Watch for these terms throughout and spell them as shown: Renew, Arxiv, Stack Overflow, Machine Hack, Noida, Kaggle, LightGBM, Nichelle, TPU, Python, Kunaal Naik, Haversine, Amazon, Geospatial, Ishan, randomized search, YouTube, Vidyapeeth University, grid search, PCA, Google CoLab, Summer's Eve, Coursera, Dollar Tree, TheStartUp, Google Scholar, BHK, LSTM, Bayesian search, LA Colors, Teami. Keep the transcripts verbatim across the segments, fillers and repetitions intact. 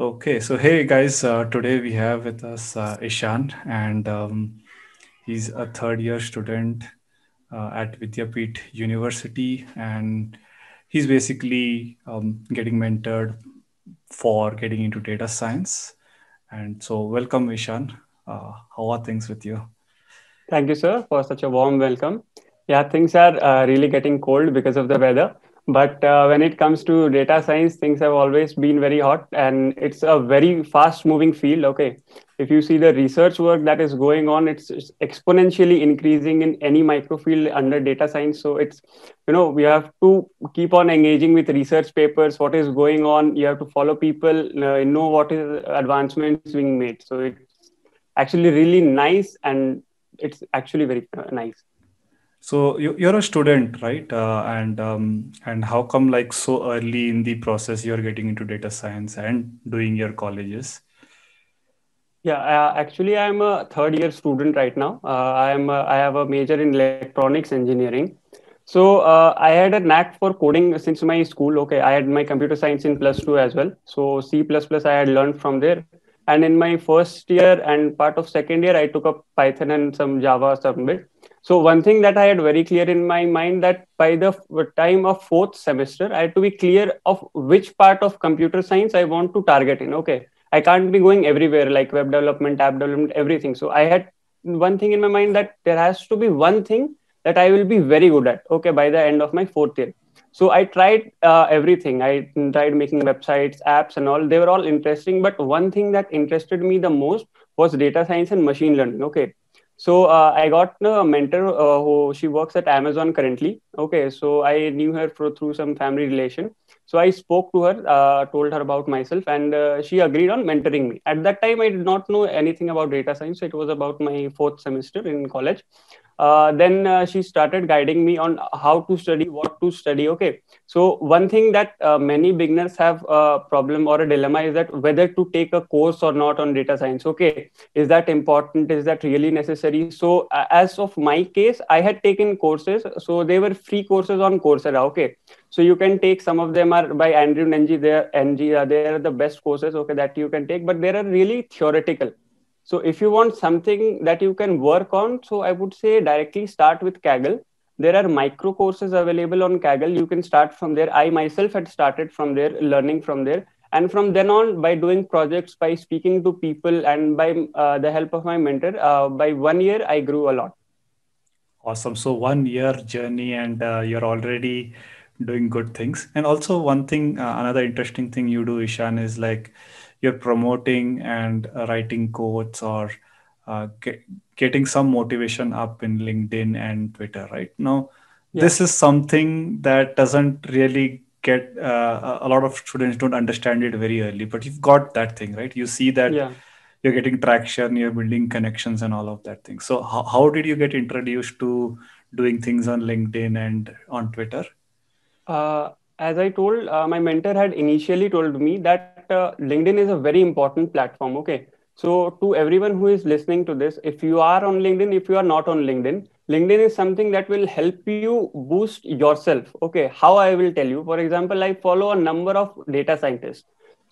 Okay, so hey guys, uh, today we have with us uh, Ishan, and um, he's a third year student uh, at Vidyapeeth University, and he's basically um, getting mentored for getting into data science. And so welcome Ishan, uh, how are things with you? Thank you sir for such a warm welcome. Yeah, things are uh, really getting cold because of the weather. But uh, when it comes to data science, things have always been very hot, and it's a very fast moving field. Okay, if you see the research work that is going on, it's, it's exponentially increasing in any microfield under data science. So it's, you know, we have to keep on engaging with research papers, what is going on. You have to follow people, uh, know what is advancements being made. So it's actually really nice, and it's actually very nice. So you're a student, right? Uh, and um, and how come like so early in the process you're getting into data science and doing your colleges? Yeah, uh, actually I'm a third year student right now. Uh, I'm a, I have a major in electronics engineering. So uh, I had a knack for coding since my school. Okay, I had my computer science in plus two as well. So C plus plus I had learned from there. And in my first year and part of second year, I took up Python and some Java some bit. So one thing that I had very clear in my mind that by the time of fourth semester, I had to be clear of which part of computer science I want to target in. Okay, I can't be going everywhere like web development, app development, everything. So I had one thing in my mind that there has to be one thing that I will be very good at. Okay, by the end of my fourth year. So I tried uh, everything. I tried making websites, apps and all. They were all interesting. But one thing that interested me the most was data science and machine learning. Okay. So uh, I got a mentor uh, who she works at Amazon currently. Okay, so I knew her for, through some family relation. So I spoke to her, uh, told her about myself, and uh, she agreed on mentoring me. At that time, I did not know anything about data science. It was about my fourth semester in college. Uh, then uh, she started guiding me on how to study, what to study. Okay, so one thing that uh, many beginners have a problem or a dilemma is that whether to take a course or not on data science. Okay, is that important? Is that really necessary? So uh, as of my case, I had taken courses. So they were free courses on Coursera. Okay, so you can take some of them are by Andrew Ng. They're, they're the best courses. Okay, that you can take, but they are really theoretical. So if you want something that you can work on, so I would say directly start with Kaggle. There are micro courses available on Kaggle. You can start from there. I myself had started from there, learning from there. And from then on, by doing projects, by speaking to people, and by uh, the help of my mentor, uh, by one year, I grew a lot. Awesome. So one year journey, and uh, you're already doing good things. And also one thing, uh, another interesting thing you do, Ishan, is like, you're promoting and uh, writing quotes or uh, get, getting some motivation up in LinkedIn and Twitter, right? Now, yeah. This is something that doesn't really get, uh, a lot of students don't understand it very early, but you've got that thing, right? You see that yeah. You're getting traction, you're building connections and all of that thing. So how, how did you get introduced to doing things on LinkedIn and on Twitter? Uh, as I told, uh, my mentor had initially told me that Uh, LinkedIn is a very important platform. Okay, so to everyone who is listening to this, if you are on LinkedIn, if you are not on LinkedIn, LinkedIn is something that will help you boost yourself. Okay, how I will tell you, for example, I follow a number of data scientists.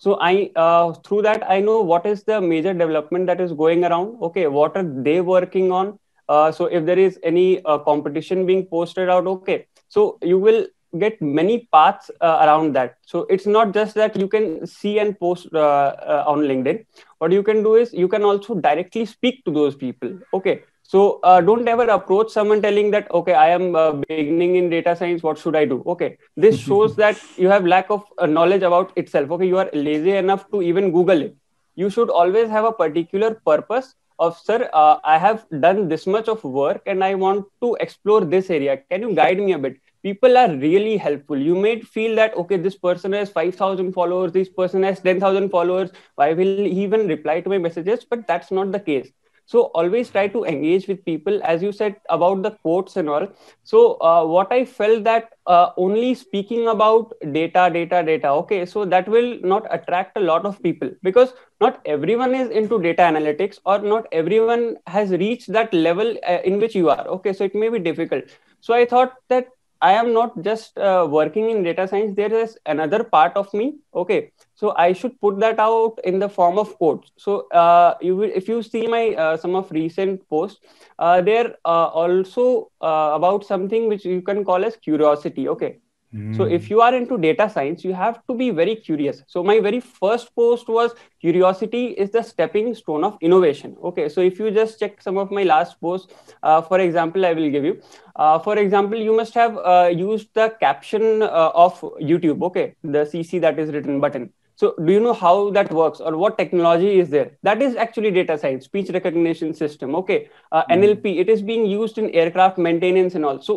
So I uh, through that, I know what is the major development that is going around. Okay, what are they working on? Uh, so if there is any uh, competition being posted out, okay, so you will get many paths uh, around that. So it's not just that you can see and post uh, uh, on LinkedIn. What you can do is you can also directly speak to those people. Okay, so uh, don't ever approach someone telling that, okay, I am uh, beginning in data science, what should I do? Okay, this shows that you have lack of uh, knowledge about itself. Okay, you are lazy enough to even Google it. You should always have a particular purpose of, sir, uh, I have done this much of work and I want to explore this area. Can you guide me a bit? People are really helpful. You may feel that, okay, this person has five thousand followers, this person has ten thousand followers. Why will he even reply to my messages? But that's not the case. So always try to engage with people, as you said about the quotes and all. So uh, what I felt that uh, only speaking about data, data, data, okay, so that will not attract a lot of people because not everyone is into data analytics or not everyone has reached that level uh, in which you are. Okay, so it may be difficult. So I thought that I am not just uh, working in data science. There is another part of me. Okay. So I should put that out in the form of quotes. So uh, you will, if you see my uh, some of recent posts, uh, they're uh, also uh, about something which you can call as curiosity. Okay. Mm. So if you are into data science, you have to be very curious. So my very first post was curiosity is the stepping stone of innovation. Okay. So if you just check some of my last posts, uh, for example, I will give you, uh, for example, you must have uh, used the caption uh, of YouTube. Okay. The C C that is written button. So do you know how that works or what technology is there? That is actually data science, speech recognition system. Okay, uh, N L P, it is being used in aircraft maintenance and all. So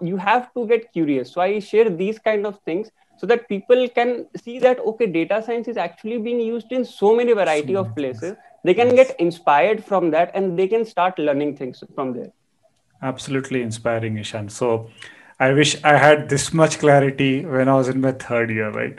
you have to get curious. So I share these kind of things so that people can see that, okay, data science is actually being used in so many variety of places. They can get inspired from that and they can start learning things from there. Absolutely inspiring, Ishan. So I wish I had this much clarity when I was in my third year, right?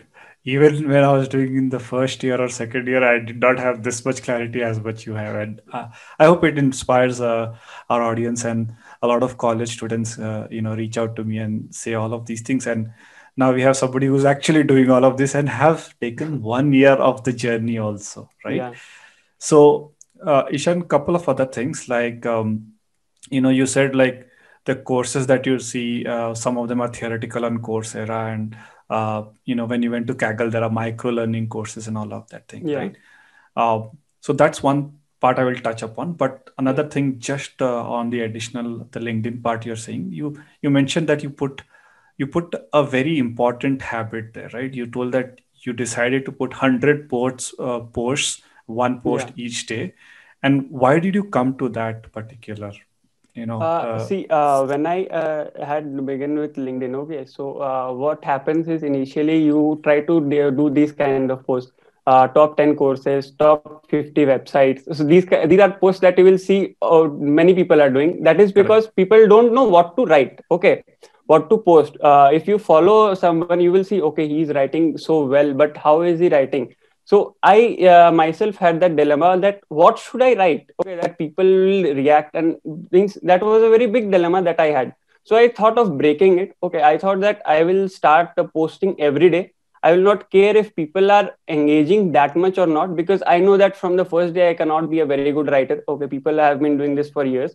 Even when I was doing in the first year or second year, I did not have this much clarity as what you have. And uh, I hope it inspires uh, our audience, and a lot of college students, uh, you know, reach out to me and say all of these things. And now we have somebody who's actually doing all of this and have taken one year of the journey also, right? Yeah. So uh, Ishan, couple of other things like, um, you know, you said like the courses that you see, uh, some of them are theoretical on Coursera, and Uh, you know, when you went to Kaggle, there are micro learning courses and all of that thing, yeah. right? Uh, so that's one part I will touch upon. But another thing, just uh, on the additional, the LinkedIn part you're saying, you you mentioned that you put you put a very important habit there, right? You told that you decided to put one hundred posts, uh, posts one post yeah. each day. And why did you come to that particular? You know, uh, uh, see, uh, when I uh, had begun with LinkedIn, okay, so uh, what happens is initially you try to do these kind of posts, uh, top ten courses, top fifty websites. So these these are posts that you will see uh, many people are doing. That is because Correct. people don't know what to write, okay, what to post. Uh, if you follow someone, you will see, okay, he's writing so well, but how is he writing? So I uh, myself had that dilemma that what should I write? Okay, that people will react and things. That was a very big dilemma that I had. So I thought of breaking it. Okay, I thought that I will start posting every day. I will not care if people are engaging that much or not, because I know that from the first day I cannot be a very good writer. Okay, people have been doing this for years.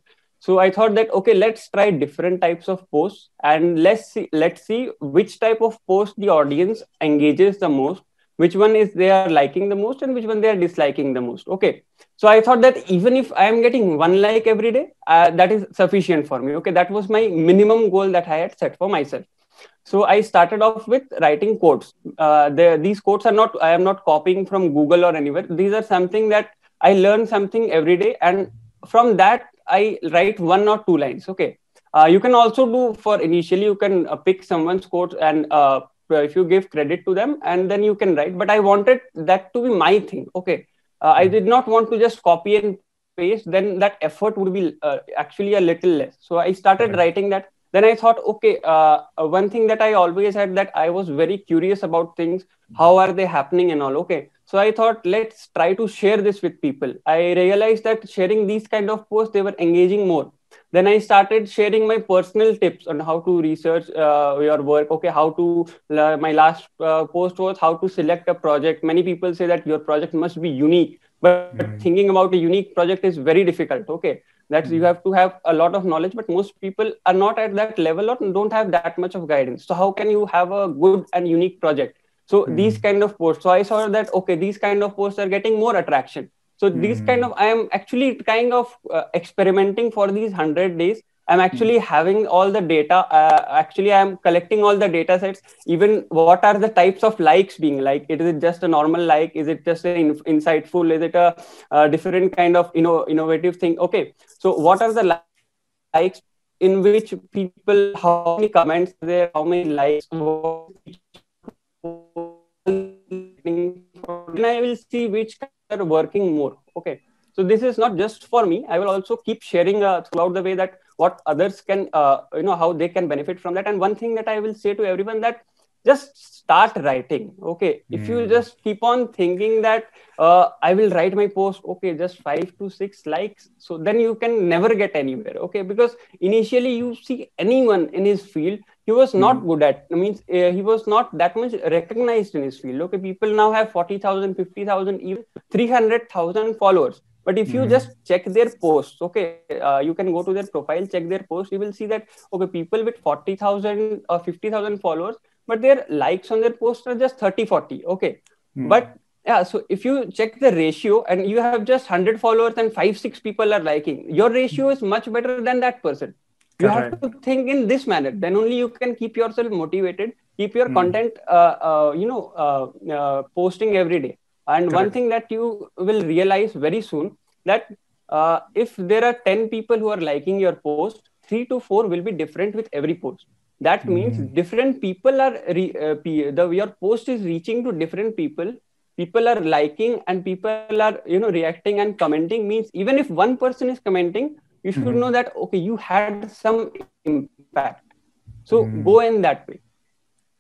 So I thought that, okay, let's try different types of posts and let's see, let's see which type of post the audience engages the most. Which one is they are liking the most and which one they are disliking the most. Okay. So I thought that even if I am getting one like every day, uh, that is sufficient for me. Okay. That was my minimum goal that I had set for myself. So I started off with writing quotes. Uh, the, these quotes are not, I am not copying from Google or anywhere. These are something that I learn something every day. And from that, I write one or two lines. Okay. Uh, you can also do for initially, you can uh, pick someone's quotes and, uh, if you give credit to them and then you can write, but I wanted that to be my thing. Okay. Uh, I did not want to just copy and paste. Then that effort would be uh, actually a little less. So I started right. writing that. Then I thought, okay, uh, one thing that I always had that I was very curious about things. How are they happening and all? Okay. So I thought, let's try to share this with people. I realized that sharing these kind of posts, they were engaging more. Then I started sharing my personal tips on how to research uh, your work. Okay, how to, uh, my last uh, post was how to select a project. Many people say that your project must be unique, but mm-hmm. thinking about a unique project is very difficult. Okay, that's, mm-hmm. you have to have a lot of knowledge, but most people are not at that level or don't have that much of guidance. So how can you have a good and unique project? So mm-hmm. these kind of posts, so I saw that, okay, these kind of posts are getting more attraction. So mm-hmm. these kind of, I am actually kind of uh, experimenting for these one hundred days. I'm actually mm-hmm. having all the data. Uh, actually, I'm collecting all the data sets. Even what are the types of likes being like? Is it just a normal like? Is it just an in insightful? Is it a, a different kind of, you know, innovative thing? Okay. So what are the li likes in which people, how many comments there, how many likes? And I will see which are working more. Okay. So this is not just for me. I will also keep sharing uh, throughout the way that what others can, uh, you know, how they can benefit from that. And one thing that I will say to everyone that just start writing. Okay. Mm. If you just keep on thinking that uh, I will write my post, okay, just five to six likes. So then you can never get anywhere. Okay. Because initially you see anyone in his field, he was not mm. good at. I mean, uh, he was not that much recognized in his field. Okay, people now have forty thousand, fifty thousand, even three hundred thousand followers. But if you mm. just check their posts, okay, uh, you can go to their profile, check their posts, you will see that, okay, people with forty thousand or fifty thousand followers, but their likes on their posts are just thirty, forty. Okay. Mm. But yeah, so if you check the ratio and you have just one hundred followers and five, six people are liking, your ratio is much better than that person. You All have right. to think in this manner. Then only you can keep yourself motivated, keep your mm. content, uh, uh, you know, uh, uh, posting every day. And Correct. One thing that you will realize very soon that uh, if there are ten people who are liking your post, three to four will be different with every post. That mm. means different people are, re- uh, the, your post is reaching to different people. People are liking and people are, you know, reacting and commenting. Means even if one person is commenting, you should mm. know that, okay, you had some impact. So mm. go in that way.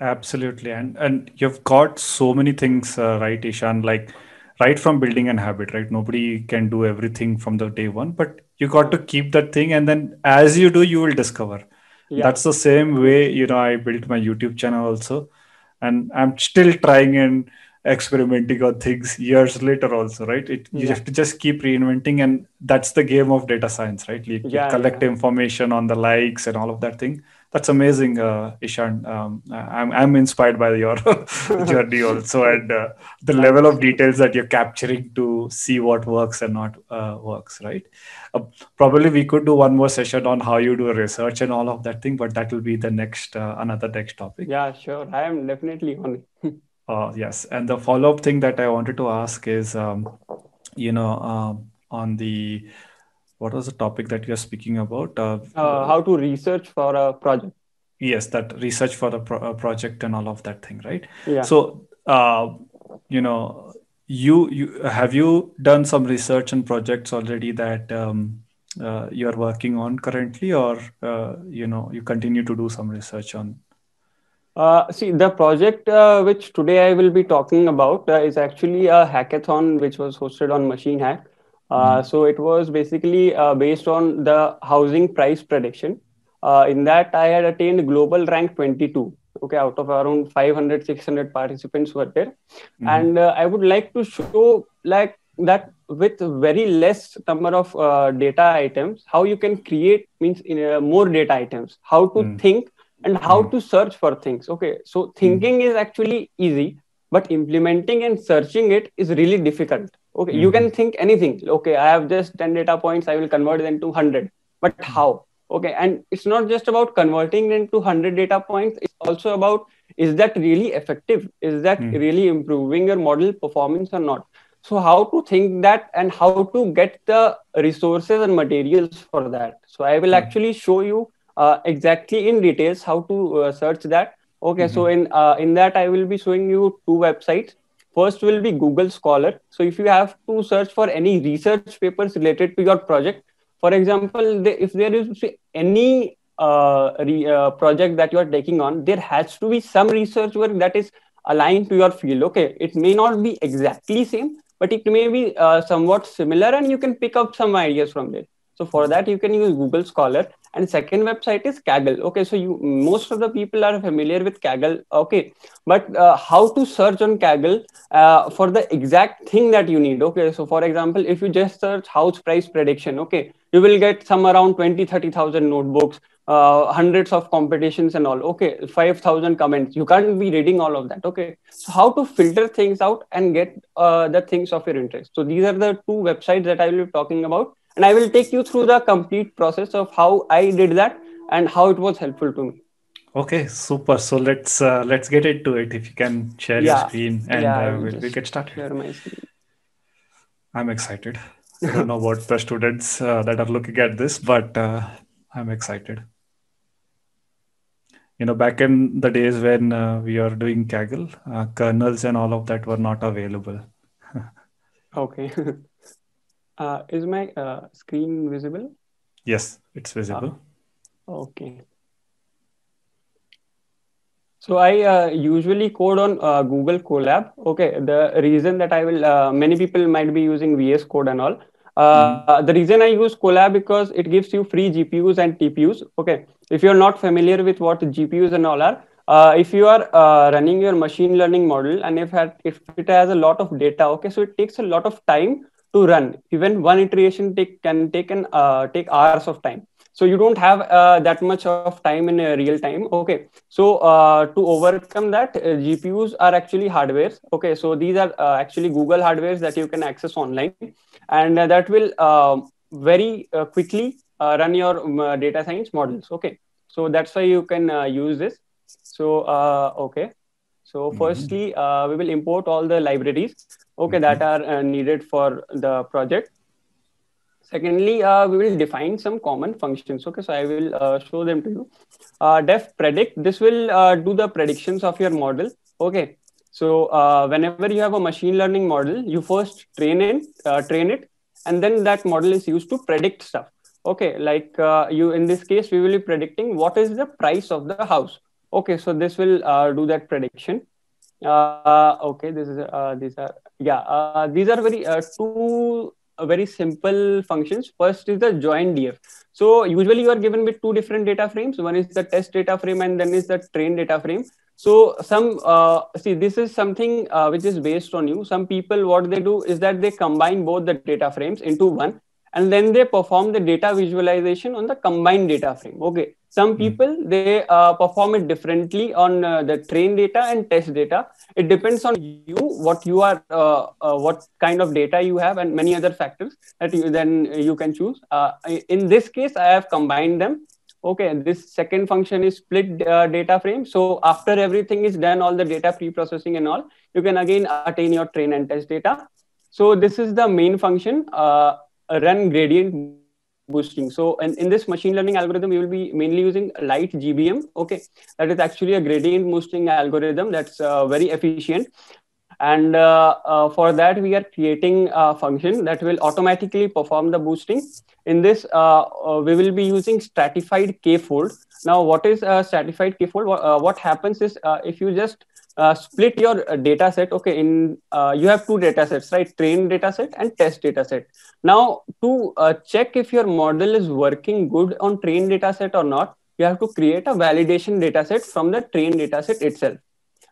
Absolutely. And and you've got so many things, uh, right, Ishan, like right from building an habit, right? Nobody can do everything from the day one, but you got to keep that thing. And then as you do, you will discover. Yeah. That's the same way, you know, I built my YouTube channel also, and I'm still trying and experimenting on things years later also, right? It, you yeah. have to just keep reinventing. And that's the game of data science, right? You, yeah, you collect yeah. information on the likes and all of that thing. That's amazing, uh, Ishan. Um, I'm I'm inspired by your journey also, and uh, the level of details that you're capturing to see what works and not uh, works, right? Uh, probably we could do one more session on how you do research and all of that thing, but that will be the next, uh, another next topic. Yeah, sure. I am definitely on it. uh, yes. And the follow-up thing that I wanted to ask is, um, you know, um, on the... What was the topic that you are speaking about? Uh, uh, how to research for a project. Yes, that research for the pro- project and all of that thing, right? Yeah. So, uh, you know, you you have you done some research and projects already that um, uh, you are working on currently, or uh, you know, you continue to do some research on? Uh, see, the project uh, which today I will be talking about uh, is actually a hackathon which was hosted on Machine Hack. Uh, so it was basically uh, based on the housing price prediction. Uh, in that, I had attained global rank twenty-two. Okay, out of around five hundred, six hundred participants were there. Mm-hmm. And uh, I would like to show like that with very less number of uh, data items, how you can create means in, uh, more data items, how to mm-hmm. think and how mm-hmm. to search for things. Okay, so thinking mm-hmm. is actually easy, but implementing and searching it is really difficult. Okay, mm-hmm. you can think anything. Okay, I have just ten data points, I will convert them to one hundred. But how? Okay, and it's not just about converting them to one hundred data points. It's also about, is that really effective? Is that mm-hmm. really improving your model performance or not? So how to think that and how to get the resources and materials for that. So I will mm-hmm. actually show you uh, exactly in details how to uh, search that. Okay, mm-hmm. so in uh, in that, I will be showing you two websites. First will be Google Scholar. So if you have to search for any research papers related to your project, for example, they, if there is any uh, re, uh, project that you are taking on, there has to be some research work that is aligned to your field. Okay, it may not be exactly same, but it may be uh, somewhat similar, and you can pick up some ideas from there. So for that, you can use Google Scholar. And second website is Kaggle. Okay, so you most of the people are familiar with Kaggle. Okay, but uh, how to search on Kaggle uh, for the exact thing that you need. Okay, so for example, if you just search house price prediction, okay, you will get some around twenty, thirty thousand notebooks, uh, hundreds of competitions and all. Okay, five thousand comments. You can't be reading all of that. Okay, so how to filter things out and get uh, the things of your interest. So these are the two websites that I will be talking about. And I will take you through the complete process of how I did that and how it was helpful to me. Okay, super. So let's uh, let's get into it. If you can share yeah. your screen and yeah, uh, we'll, we'll get started. I'm excited. I don't know about the students uh, that are looking at this, but uh, I'm excited. You know, back in the days when uh, we were doing Kaggle, uh, kernels and all of that were not available. Okay. Uh, is my uh, screen visible? Yes, it's visible. Uh, okay. So I uh, usually code on uh, Google CoLab. Okay, the reason that I will, uh, many people might be using V S Code and all. Uh, mm. The reason I use CoLab because it gives you free G P Us and T P Us. Okay, if you're not familiar with what G P Us and all are, uh, if you are uh, running your machine learning model and if it, if it has a lot of data, okay, so it takes a lot of time to run. Even one iteration take, can take an uh, take hours of time. So you don't have uh, that much of time in uh, real time. Okay, so uh, to overcome that, uh, G P Us are actually hardwares. Okay, so these are uh, actually Google hardwares that you can access online, and uh, that will uh, very uh, quickly uh, run your um, uh, data science models. Okay, so that's why you can uh, use this. So uh, okay, so mm-hmm. firstly uh, we will import all the libraries. Okay, mm-hmm. that are uh, needed for the project. Secondly, uh, we will define some common functions. Okay, so I will uh, show them to you. Uh, def predict, this will uh, do the predictions of your model. Okay, so uh, whenever you have a machine learning model, you first train it, uh, train it, and then that model is used to predict stuff. Okay, like uh, you in this case, we will be predicting what is the price of the house. Okay, so this will uh, do that prediction. Uh, okay, this is uh, these are yeah uh, these are very uh, two. very simple functions. First is the join D F. So usually you are given with two different data frames. One is the test data frame and then is the train data frame. So some uh, see this is something uh, which is based on you. Some people what they do is that they combine both the data frames into one and then they perform the data visualization on the combined data frame. Okay. Some people, they uh, perform it differently on uh, the train data and test data. It depends on you, what you are, uh, uh, what kind of data you have and many other factors that you, then you can choose. Uh, in this case, I have combined them. Okay, and this second function is split uh, data frame. So after everything is done, all the data pre-processing and all, you can again attain your train and test data. So this is the main function, uh, run gradient boosting. So and in this machine learning algorithm, we will be mainly using LightGBM. Okay, that is actually a gradient boosting algorithm that's uh, very efficient. And uh, uh, for that, we are creating a function that will automatically perform the boosting. In this, uh, uh, we will be using stratified k-fold. Now, what is a stratified k-fold? What, uh, what happens is uh, if you just uh, split your uh, data set, okay, in uh, you have two data sets, right? Train data set and test data set. Now, to uh, check if your model is working good on train data set or not, you have to create a validation data set from the train data set itself.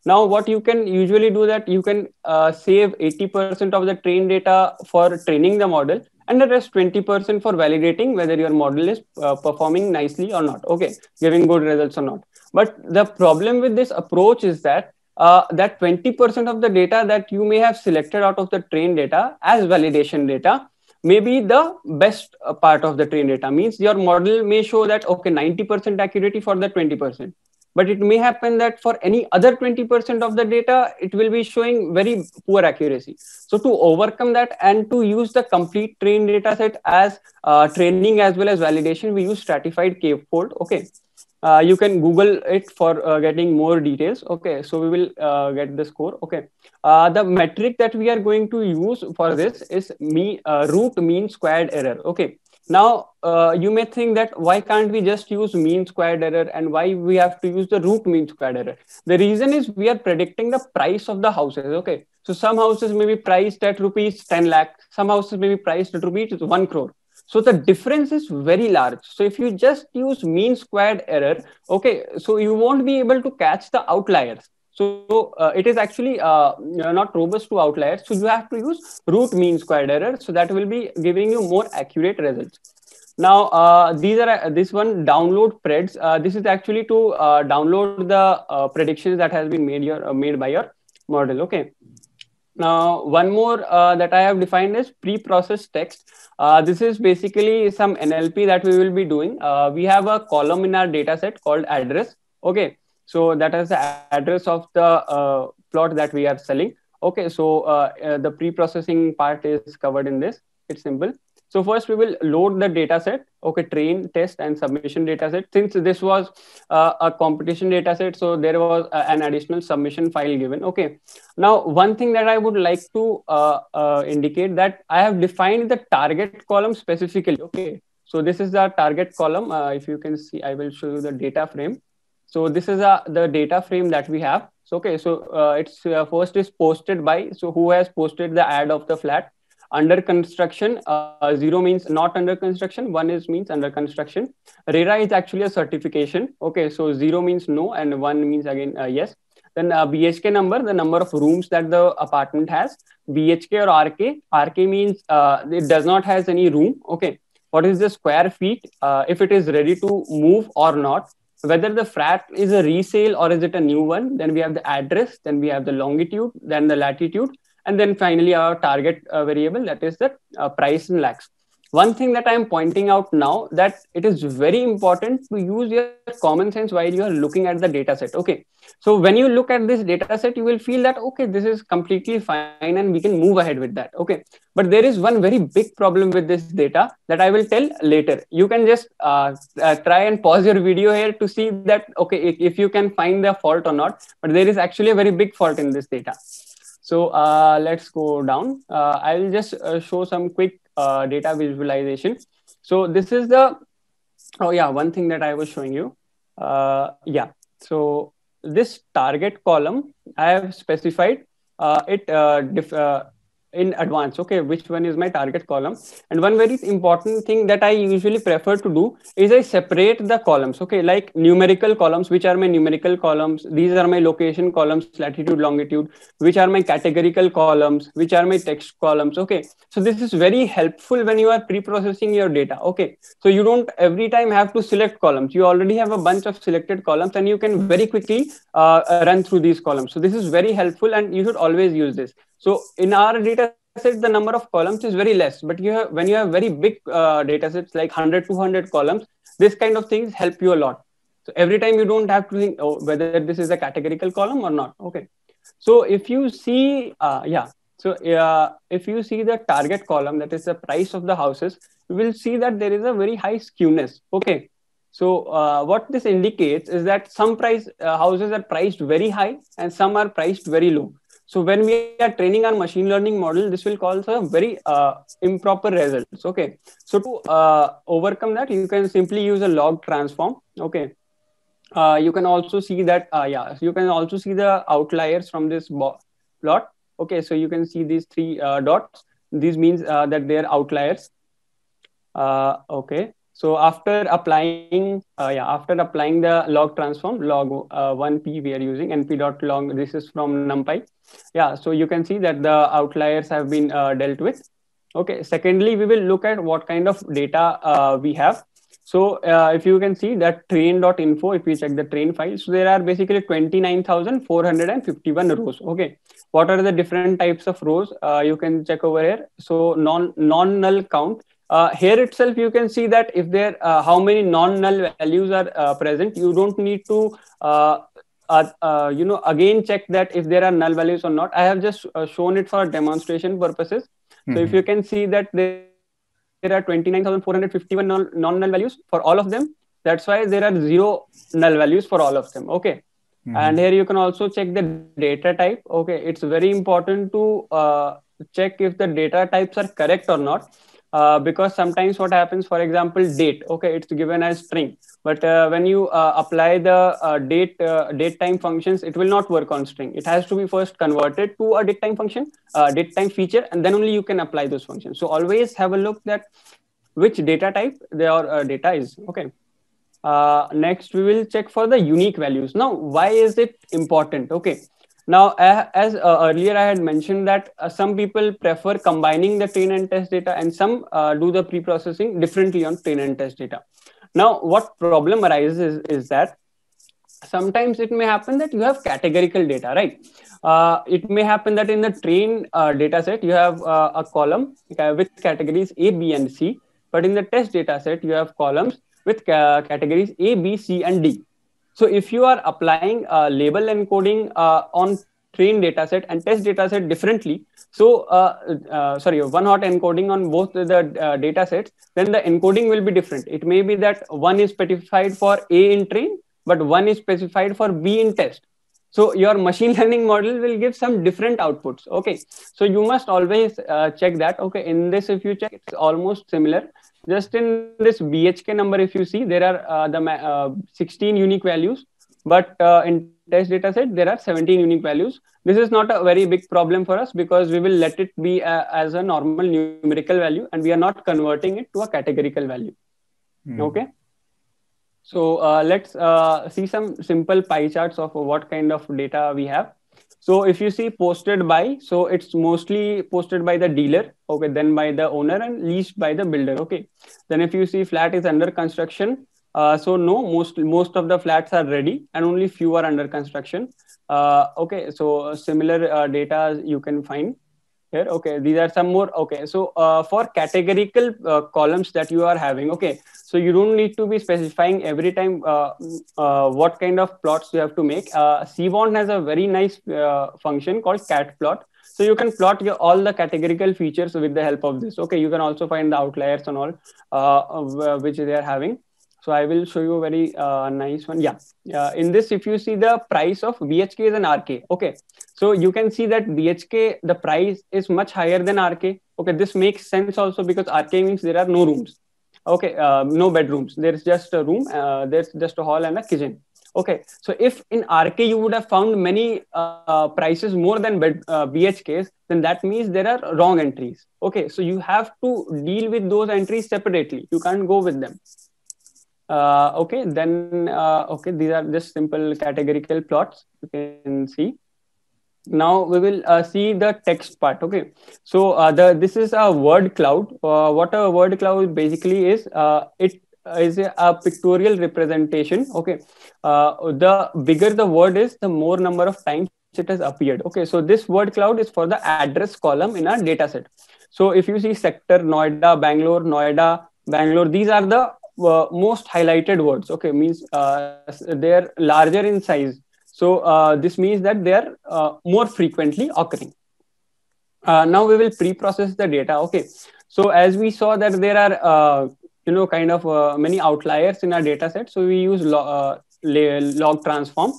Now, what you can usually do that you can uh, save eighty percent of the train data for training the model and the rest twenty percent for validating whether your model is uh, performing nicely or not. Okay, giving good results or not. But the problem with this approach is that uh, that twenty percent of the data that you may have selected out of the train data as validation data may be the best uh, part of the train data. Means your model may show that, okay, ninety percent accuracy for the twenty percent. But it may happen that for any other twenty percent of the data, it will be showing very poor accuracy. So to overcome that and to use the complete train data set as uh, training as well as validation, we use stratified k-fold. Okay, uh, you can Google it for uh, getting more details. Okay, so we will uh, get the score. Okay, uh, the metric that we are going to use for this is me, uh, root mean squared error. Okay. Now, uh, you may think that why can't we just use mean squared error and why we have to use the root mean squared error? The reason is we are predicting the price of the houses. Okay, so some houses may be priced at rupees ten lakh. Some houses may be priced at rupees one crore. So the difference is very large. So if you just use mean squared error, okay, so you won't be able to catch the outliers. So uh, it is actually uh, not robust to outliers. So you have to use root mean squared error. So that will be giving you more accurate results. Now, uh, these are uh, this one download preds. Uh, this is actually to uh, download the uh, predictions that has been made your uh, made by your model. Okay. Now, one more uh, that I have defined is pre-processed text. Uh, this is basically some N L P that we will be doing. Uh, we have a column in our data set called address. Okay. So that is the address of the uh, plot that we are selling. Okay, so uh, uh, the pre-processing part is covered in this. It's simple. So first we will load the data set. Okay, train, test, and submission data set. Since this was uh, a competition data set, so there was uh, an additional submission file given. Okay, now one thing that I would like to uh, uh, indicate that I have defined the target column specifically. Okay, so this is the target column. Uh, if you can see, I will show you the data frame. So this is a, the data frame that we have. So, okay, so uh, it's uh, first is posted by, so who has posted the ad of the flat. under construction. Uh, zero means not under construction. One is means under construction. RERA is actually a certification. Okay, so zero means no, and one means again uh, yes. Then uh, B H K number, the number of rooms that the apartment has. B H K or R K. R K means uh, it does not has any room. Okay. What is the square feet? Uh, if it is ready to move or not. Whether the flat is a resale or is it a new one. Then we have the address. Then we have the longitude. Then the latitude. And then finally our target uh, variable, that is the uh, price in lakhs. One thing that I am pointing out now, that it is very important to use your common sense while you are looking at the data set. Okay. So when you look at this data set, you will feel that, okay, this is completely fine and we can move ahead with that. Okay. But there is one very big problem with this data that I will tell later. You can just uh, uh, try and pause your video here to see that, okay, if, if you can find the fault or not, but there is actually a very big fault in this data. So uh, let's go down. Uh, I will just uh, show some quick Uh, data visualization. So this is the, oh yeah, one thing that I was showing you. Uh, yeah, so this target column I have specified uh, it uh, dif uh, in advance, okay, which one is my target column. And one very important thing that I usually prefer to do is I separate the columns, okay, like numerical columns, which are my numerical columns. These are my location columns, latitude, longitude, which are my categorical columns, which are my text columns, okay. So this is very helpful when you are pre-processing your data, okay. So you don't every time have to select columns. You already have a bunch of selected columns and you can very quickly uh, run through these columns. So this is very helpful and you should always use this. So in our data set, the number of columns is very less, but you have, when you have very big uh, data sets like one hundred, two hundred columns, this kind of things help you a lot. So every time you don't have to think, oh, whether this is a categorical column or not. Okay. So if you see, uh, yeah. So uh, if you see the target column, that is the price of the houses, you will see that there is a very high skewness. Okay. So uh, what this indicates is that some price uh, houses are priced very high and some are priced very low. So when we are training our machine learning model, this will cause a very uh, improper results. Okay. So to uh, overcome that, you can simply use a log transform. Okay. Uh, you can also see that, uh, yeah, you can also see the outliers from this plot. Okay. So you can see these three uh, dots. These means uh, that they are outliers. Uh, okay. So after applying, uh, yeah, after applying the log transform, log uh, one p we are using, np.log, this is from NumPy. Yeah, so you can see that the outliers have been uh, dealt with. Okay, secondly, we will look at what kind of data uh, we have. So uh, if you can see that train.info, if we check the train file, so there are basically twenty-nine thousand four hundred fifty-one rows. Okay, what are the different types of rows? Uh, you can check over here. So non, non-null count. Uh, here itself, you can see that if there, uh, how many non-null values are uh, present, you don't need to, uh, uh, uh, you know, again, check that if there are null values or not. I have just uh, shown it for demonstration purposes. Mm-hmm. So if you can see that there, there are twenty-nine thousand four hundred fifty-one non-null values for all of them. That's why there are zero null values for all of them. Okay. Mm-hmm. And here you can also check the data type. Okay. It's very important to uh, check if the data types are correct or not. Uh, because sometimes what happens, for example, date, okay, it's given as string, but uh, when you uh, apply the uh, date uh, date time functions, it will not work on string. It has to be first converted to a date time function, uh, date time feature, and then only you can apply those functions. So always have a look that which data type their uh, data is. Okay. Uh, next, we will check for the unique values. Now, why is it important? Okay. Now, as uh, earlier I had mentioned that uh, some people prefer combining the train and test data and some uh, do the pre-processing differently on train and test data. Now, what problem arises is, is that sometimes it may happen that you have categorical data, right? Uh, it may happen that in the train uh, data set, you have uh, a column with categories A, B, and C. But in the test data set, you have columns with ca categories A, B, C, and D. So if you are applying uh, label encoding uh, on train dataset and test dataset differently, so uh, uh, sorry, one-hot encoding on both the uh, datasets, then the encoding will be different. It may be that one is specified for A in train, but one is specified for B in test. So your machine learning model will give some different outputs. Okay, so you must always uh, check that. Okay, in this, if you check, it's almost similar. Just in this B H K number, if you see, there are uh, the uh, sixteen unique values But uh, in test data set, there are seventeen unique values. This is not a very big problem for us because we will let it be a, as a normal numerical value, and we are not converting it to a categorical value. Mm. Okay. So uh, let's uh, see some simple pie charts of what kind of data we have. So if you see posted by, so it's mostly posted by the dealer, okay, then by the owner, and leased by the builder, okay. Then if you see flat is under construction, uh, so no, most, most of the flats are ready and only few are under construction. Uh, okay, so similar uh, data you can find here, okay. These are some more, okay. So uh, for categorical uh, columns that you are having, okay. So you don't need to be specifying every time uh, uh, what kind of plots you have to make. Uh, Seaborn has a very nice uh, function called cat plot. So you can plot your, all the categorical features with the help of this. Okay, you can also find the outliers and all uh, which they are having. So I will show you a very uh, nice one. Yeah, uh, in this, if you see the price of B H Ks and R K, okay. So you can see that B H K, the price is much higher than R K. Okay, this makes sense also because R K means there are no rooms. Okay, uh, no bedrooms. There's just a room, uh, there's just a hall and a kitchen. Okay, so if in R K you would have found many uh, prices more than bed, uh, B H Ks, then that means there are wrong entries. Okay, so you have to deal with those entries separately. You can't go with them. Uh, okay, then, uh, okay, these are just simple categorical plots you can see. Now we will uh, see the text part. Okay, so uh, the this is a word cloud. Uh, what a word cloud basically is, uh, it is a, a pictorial representation. Okay, uh, the bigger the word is, the more number of times it has appeared. Okay, so this word cloud is for the address column in our data set. So if you see sector, Noida, Bangalore, Noida, Bangalore, these are the uh, most highlighted words. Okay, means uh, they're larger in size. So uh, this means that they are uh, more frequently occurring. Uh, now we will pre-process the data. Okay. So as we saw that there are, uh, you know, kind of uh, many outliers in our data set. So we use log, uh, log transform.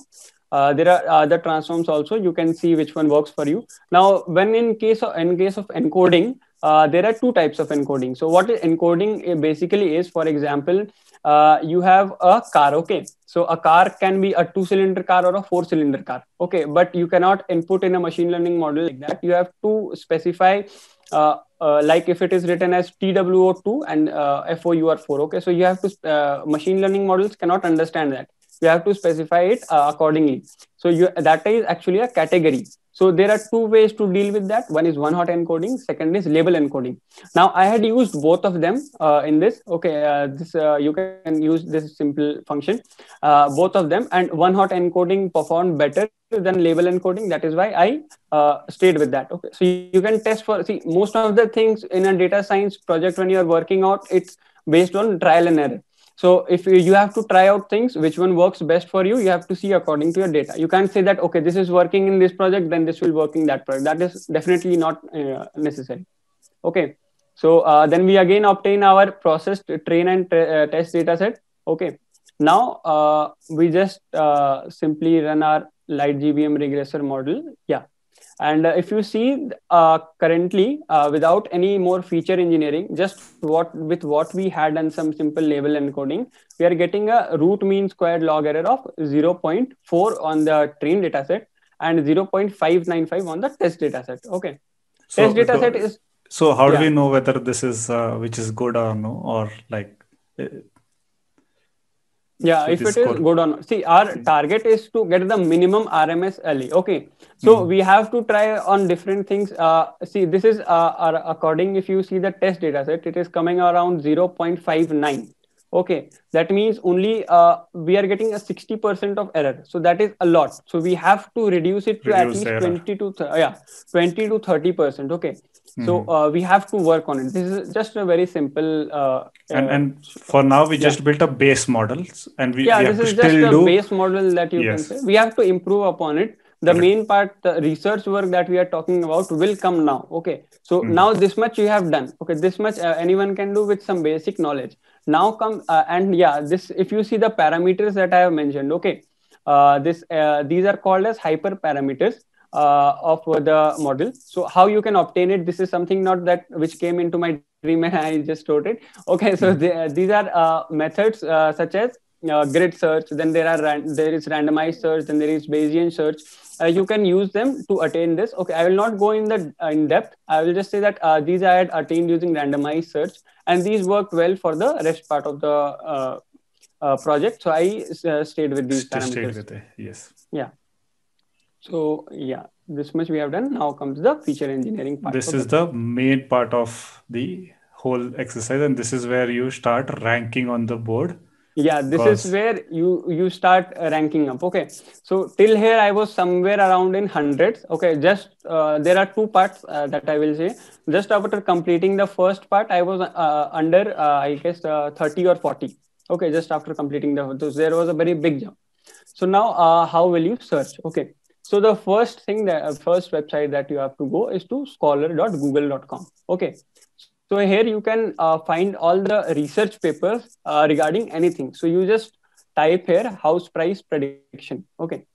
Uh, there are other transforms also. You can see which one works for you. Now, when in case of, in case of encoding, uh, there are two types of encoding. So what encoding basically is, for example, Uh, you have a car, okay. So a car can be a two-cylinder car or a four-cylinder car, okay. But you cannot input in a machine learning model like that. You have to specify, uh, uh, like if it is written as T W O two and uh, F O U R four, okay. So you have to, uh, machine learning models cannot understand that. You have to specify it uh, accordingly. So you, that is actually a category. So there are two ways to deal with that. One is one-hot encoding. Second is label encoding. Now I had used both of them uh, in this. Okay, uh, this uh, you can use this simple function, uh, both of them. And one-hot encoding performed better than label encoding. That is why I uh, stayed with that. Okay, so you, you can test for, see, most of the things in a data science project when you are working out, it's based on trial and error. So if you have to try out things, which one works best for you, you have to see according to your data. You can't say that, okay, this is working in this project, then this will work in that project. That is definitely not uh, necessary. Okay. So uh, then we again obtain our processed train and tra uh, test data set. Okay. Now uh, we just uh, simply run our LightGBM regressor model. Yeah. And uh, if you see uh, currently uh, without any more feature engineering, just what with what we had and some simple label encoding, we are getting a root mean squared log error of zero point four on the train data set and zero point five nine five on the test data set. Okay. So test data set is. So how do yeah. we know whether this is uh, which is good or no, or like. Uh, Yeah, if it is good or not. See, our target is to get the minimum R M S L E. Okay. So mm-hmm. we have to try on different things. Uh, see, this is uh, our according, if you see the test data set, it is coming around zero point five nine. Okay. That means only uh, we are getting a sixty percent of error. So that is a lot. So we have to reduce it to reduce at least error. twenty to thirty percent. Okay. Mm-hmm. So uh, we have to work on it. This is just a very simple. Uh, and, and for now, we yeah. just built a base model. And we, yeah, we have this is to just still a do... base model that you yes. can say. We have to improve upon it. The main part, the research work that we are talking about will come now. Okay. So mm-hmm. now this much you have done. Okay. This much uh, anyone can do with some basic knowledge. Now come uh, and yeah, this, if you see the parameters that I have mentioned, okay. Uh, this, uh, these are called as hyperparameters uh, of the model. So how you can obtain it? This is something not that which came into my dream and I just wrote it. Okay. So the, these are uh, methods uh, such as uh, grid search, then there are there is randomized search, then there is Bayesian search. Uh, you can use them to attain this. Okay, I will not go in the uh, in depth. I will just say that uh, these I had attained using randomized search, and these worked well for the rest part of the uh, uh, project. So I uh, stayed with these parameters. Stayed with it. Yes. Yeah. So yeah, this much we have done. Now comes the feature engineering part. This is the main part of the whole exercise, and this is where you start ranking on the board. Yeah, this Cause... is where you, you start ranking up. Okay. So till here, I was somewhere around in hundreds. Okay. Just uh, there are two parts uh, that I will say. Just after completing the first part, I was uh, under, uh, I guess, uh, thirty or forty. Okay. Just after completing the, so there was a very big jump. So now uh, how will you search? Okay. So the first thing, the uh, first website that you have to go is to scholar dot google dot com. Okay. So here you can uh, find all the research papers uh, regarding anything. So you just type here house price prediction. Okay.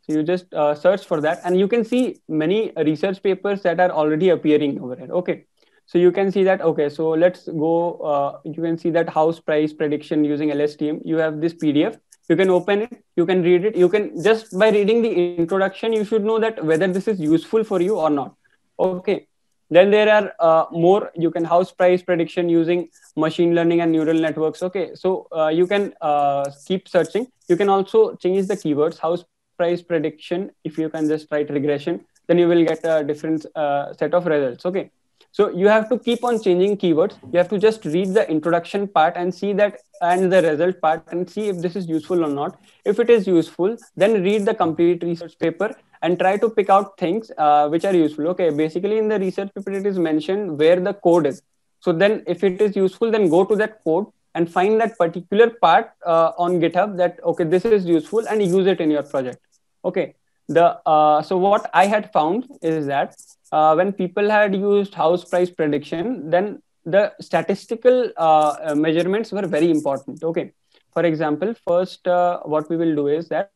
So you just uh, search for that, and you can see many research papers that are already appearing over here. Okay. So you can see that. Okay. So let's go. Uh, you can see that house price prediction using L S T M. You have this P D F. You can open it. You can read it. You can just by reading the introduction, you should know that whether this is useful for you or not. Okay. Then there are uh, more, you can house price prediction using machine learning and neural networks. Okay, so uh, you can uh, keep searching. You can also change the keywords, house price prediction. If you can just write regression, then you will get a different uh, set of results. Okay, so you have to keep on changing keywords. You have to just read the introduction part and see that and the result part and see if this is useful or not. If it is useful, then read the complete research paper and try to pick out things uh, which are useful. Okay, basically in the research paper, it is mentioned where the code is. So then if it is useful, then go to that code and find that particular part uh, on GitHub that, okay, this is useful and use it in your project. Okay, the uh, so what I had found is that uh, when people had used house price prediction, then the statistical uh, measurements were very important. Okay, for example, first uh, what we will do is that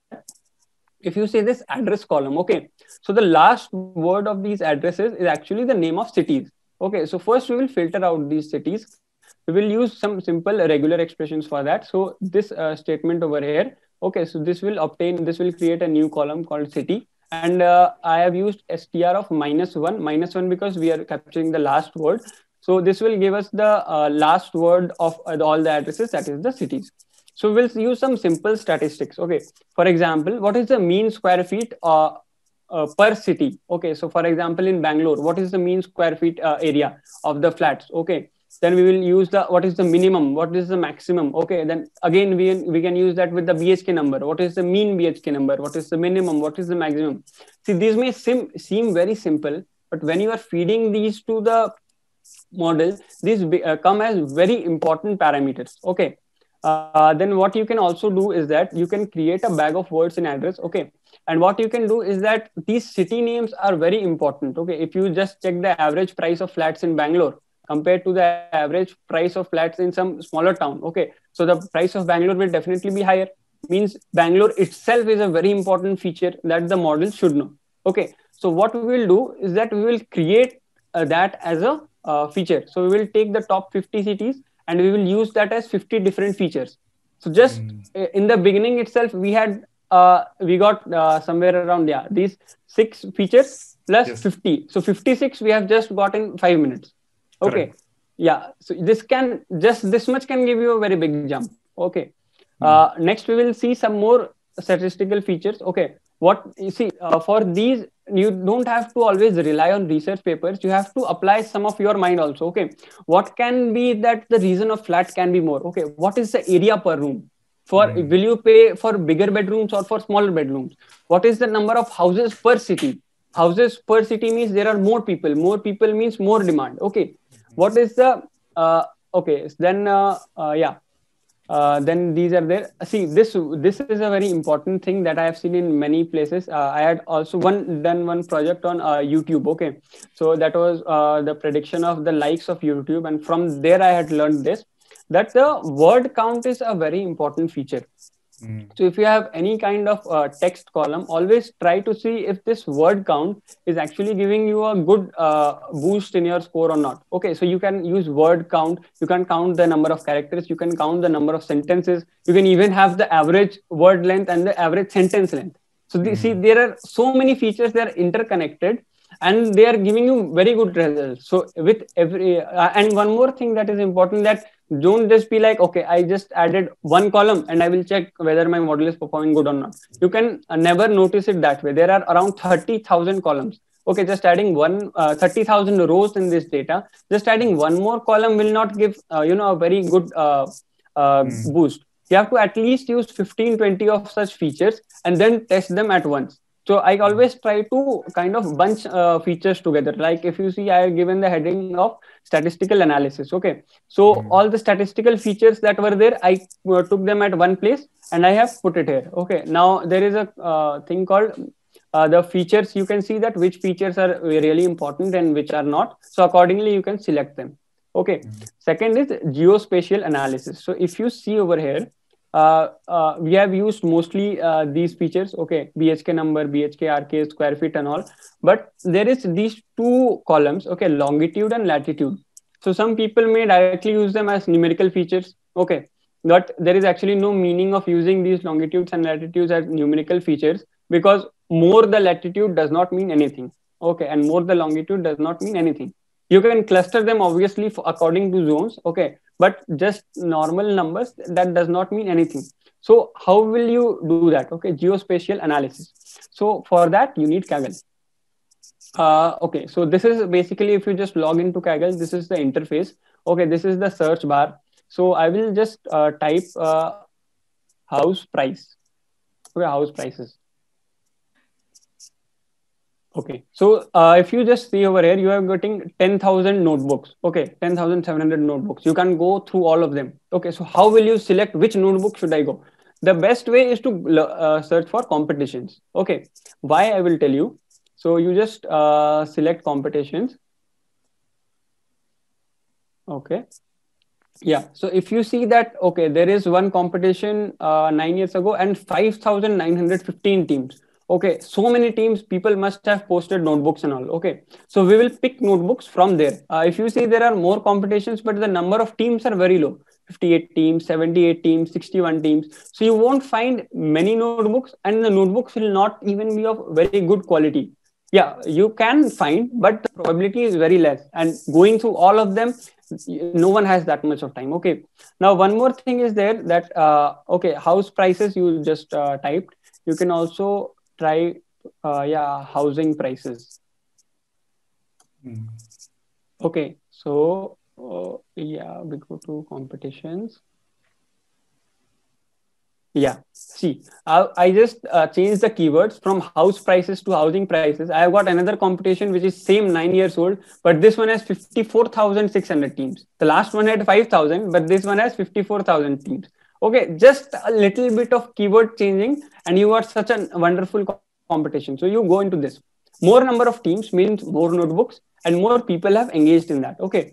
if you say this address column, okay, so the last word of these addresses is actually the name of cities. Okay, so first we will filter out these cities. We will use some simple regular expressions for that. So this uh, statement over here, okay, so this will obtain, this will create a new column called city. And uh, I have used str of minus one, minus one because we are capturing the last word. So this will give us the uh, last word of uh, all the addresses, that is the cities. So we'll use some simple statistics. Okay. For example, what is the mean square feet uh, uh, per city? Okay. So for example, in Bangalore, what is the mean square feet uh, area of the flats? Okay. Then we will use the, what is the minimum? What is the maximum? Okay. Then again, we, we can use that with the B H K number. What is the mean B H K number? What is the minimum? What is the maximum? See, these may seem, seem very simple, but when you are feeding these to the model, these uh, come as very important parameters. Okay. Uh, then what you can also do is that you can create a bag of words in address. Okay. And what you can do is that these city names are very important. Okay. If you just check the average price of flats in Bangalore compared to the average price of flats in some smaller town. Okay. So the price of Bangalore will definitely be higher. Means Bangalore itself is a very important feature that the model should know. Okay. So what we will do is that we will create uh, that as a uh, feature. So we will take the top fifty cities, and we will use that as fifty different features. So just mm. in the beginning itself, we had, uh, we got uh, somewhere around, yeah, these six features plus yes. fifty. So fifty-six, we have just got in five minutes. Okay. Correct. Yeah. So this can just, this much can give you a very big jump. Okay. Mm. Uh, next, we will see some more statistical features. Okay. What you see uh, for these, you don't have to always rely on research papers. You have to apply some of your mind also. Okay. What can be that the reason of flat can be more? Okay. What is the area per room for, right. Will you pay for bigger bedrooms or for smaller bedrooms? What is the number of houses per city? Houses per city means there are more people, more people means more demand. Okay. What is the, uh, okay. Then, uh, uh, yeah. Uh, then these are there. See, this this is a very important thing that I have seen in many places. Uh, I had also one done one project on uh, YouTube. Okay, so that was uh, the prediction of the likes of YouTube, and from there I had learned this, that the word count is a very important feature. Mm. So if you have any kind of uh, text column, always try to see if this word count is actually giving you a good uh, boost in your score or not. Okay, so you can use word count. You can count the number of characters. You can count the number of sentences. You can even have the average word length and the average sentence length. So mm. the, see, there are so many features that are interconnected and they are giving you very good results. So with every, uh, and one more thing that is important, that don't just be like, okay, I just added one column and I will check whether my model is performing good or not. You can never notice it that way. There are around thirty thousand columns. Okay, just adding one, uh, thirty thousand rows in this data, just adding one more column will not give, uh, you know, a very good uh, uh, mm. boost. You have to at least use fifteen, twenty of such features and then test them at once. So I always try to kind of bunch uh, features together. Like if you see, I have given the heading of statistical analysis. Okay. So mm. all the statistical features that were there, I uh, took them at one place and I have put it here. Okay. Now there is a uh, thing called uh, the features. You can see that which features are really important and which are not. So accordingly, you can select them. Okay. Mm. Second is geospatial analysis. So if you see over here, Uh, uh, we have used mostly uh, these features, okay, B H K number, B H K, R K, square feet and all. But there is these two columns, okay, longitude and latitude. So some people may directly use them as numerical features, okay. But there is actually no meaning of using these longitudes and latitudes as numerical features, because more the latitude does not mean anything, okay, and more the longitude does not mean anything. You can cluster them obviously for according to zones, okay. But just normal numbers, that does not mean anything. So how will you do that? Okay, geospatial analysis. So for that, you need Kaggle. Uh, okay, so this is basically, if you just log into Kaggle, this is the interface. Okay, this is the search bar. So I will just uh, type uh, house price. Okay, house prices. Okay, so uh, if you just see over here, you are getting ten thousand notebooks. Okay, ten thousand seven hundred notebooks. You can go through all of them. Okay, so how will you select which notebook should I go? The best way is to uh, search for competitions. Okay, why I will tell you. So you just uh, select competitions. Okay, yeah. So if you see that, okay, there is one competition uh, nine years ago and five thousand nine hundred fifteen teams. Okay, so many teams, people must have posted notebooks and all. Okay, so we will pick notebooks from there. Uh, if you see, there are more competitions, but the number of teams are very low. fifty-eight teams, seventy-eight teams, sixty-one teams. So you won't find many notebooks, and the notebooks will not even be of very good quality. Yeah, you can find, but the probability is very less. And going through all of them, no one has that much of time. Okay, now one more thing is there that, uh, okay, house prices you just uh, typed. You can also try, uh, yeah, housing prices. Mm. Okay, so uh, yeah, we go to competitions. Yeah, see, I, I just uh, changed the keywords from house prices to housing prices. I have got another competition which is same nine years old, but this one has fifty-four thousand six hundred teams. The last one had five thousand, but this one has fifty-four thousand teams. Okay, just a little bit of keyword changing and you are such a wonderful competition. So you go into this. More number of teams means more notebooks and more people have engaged in that. Okay,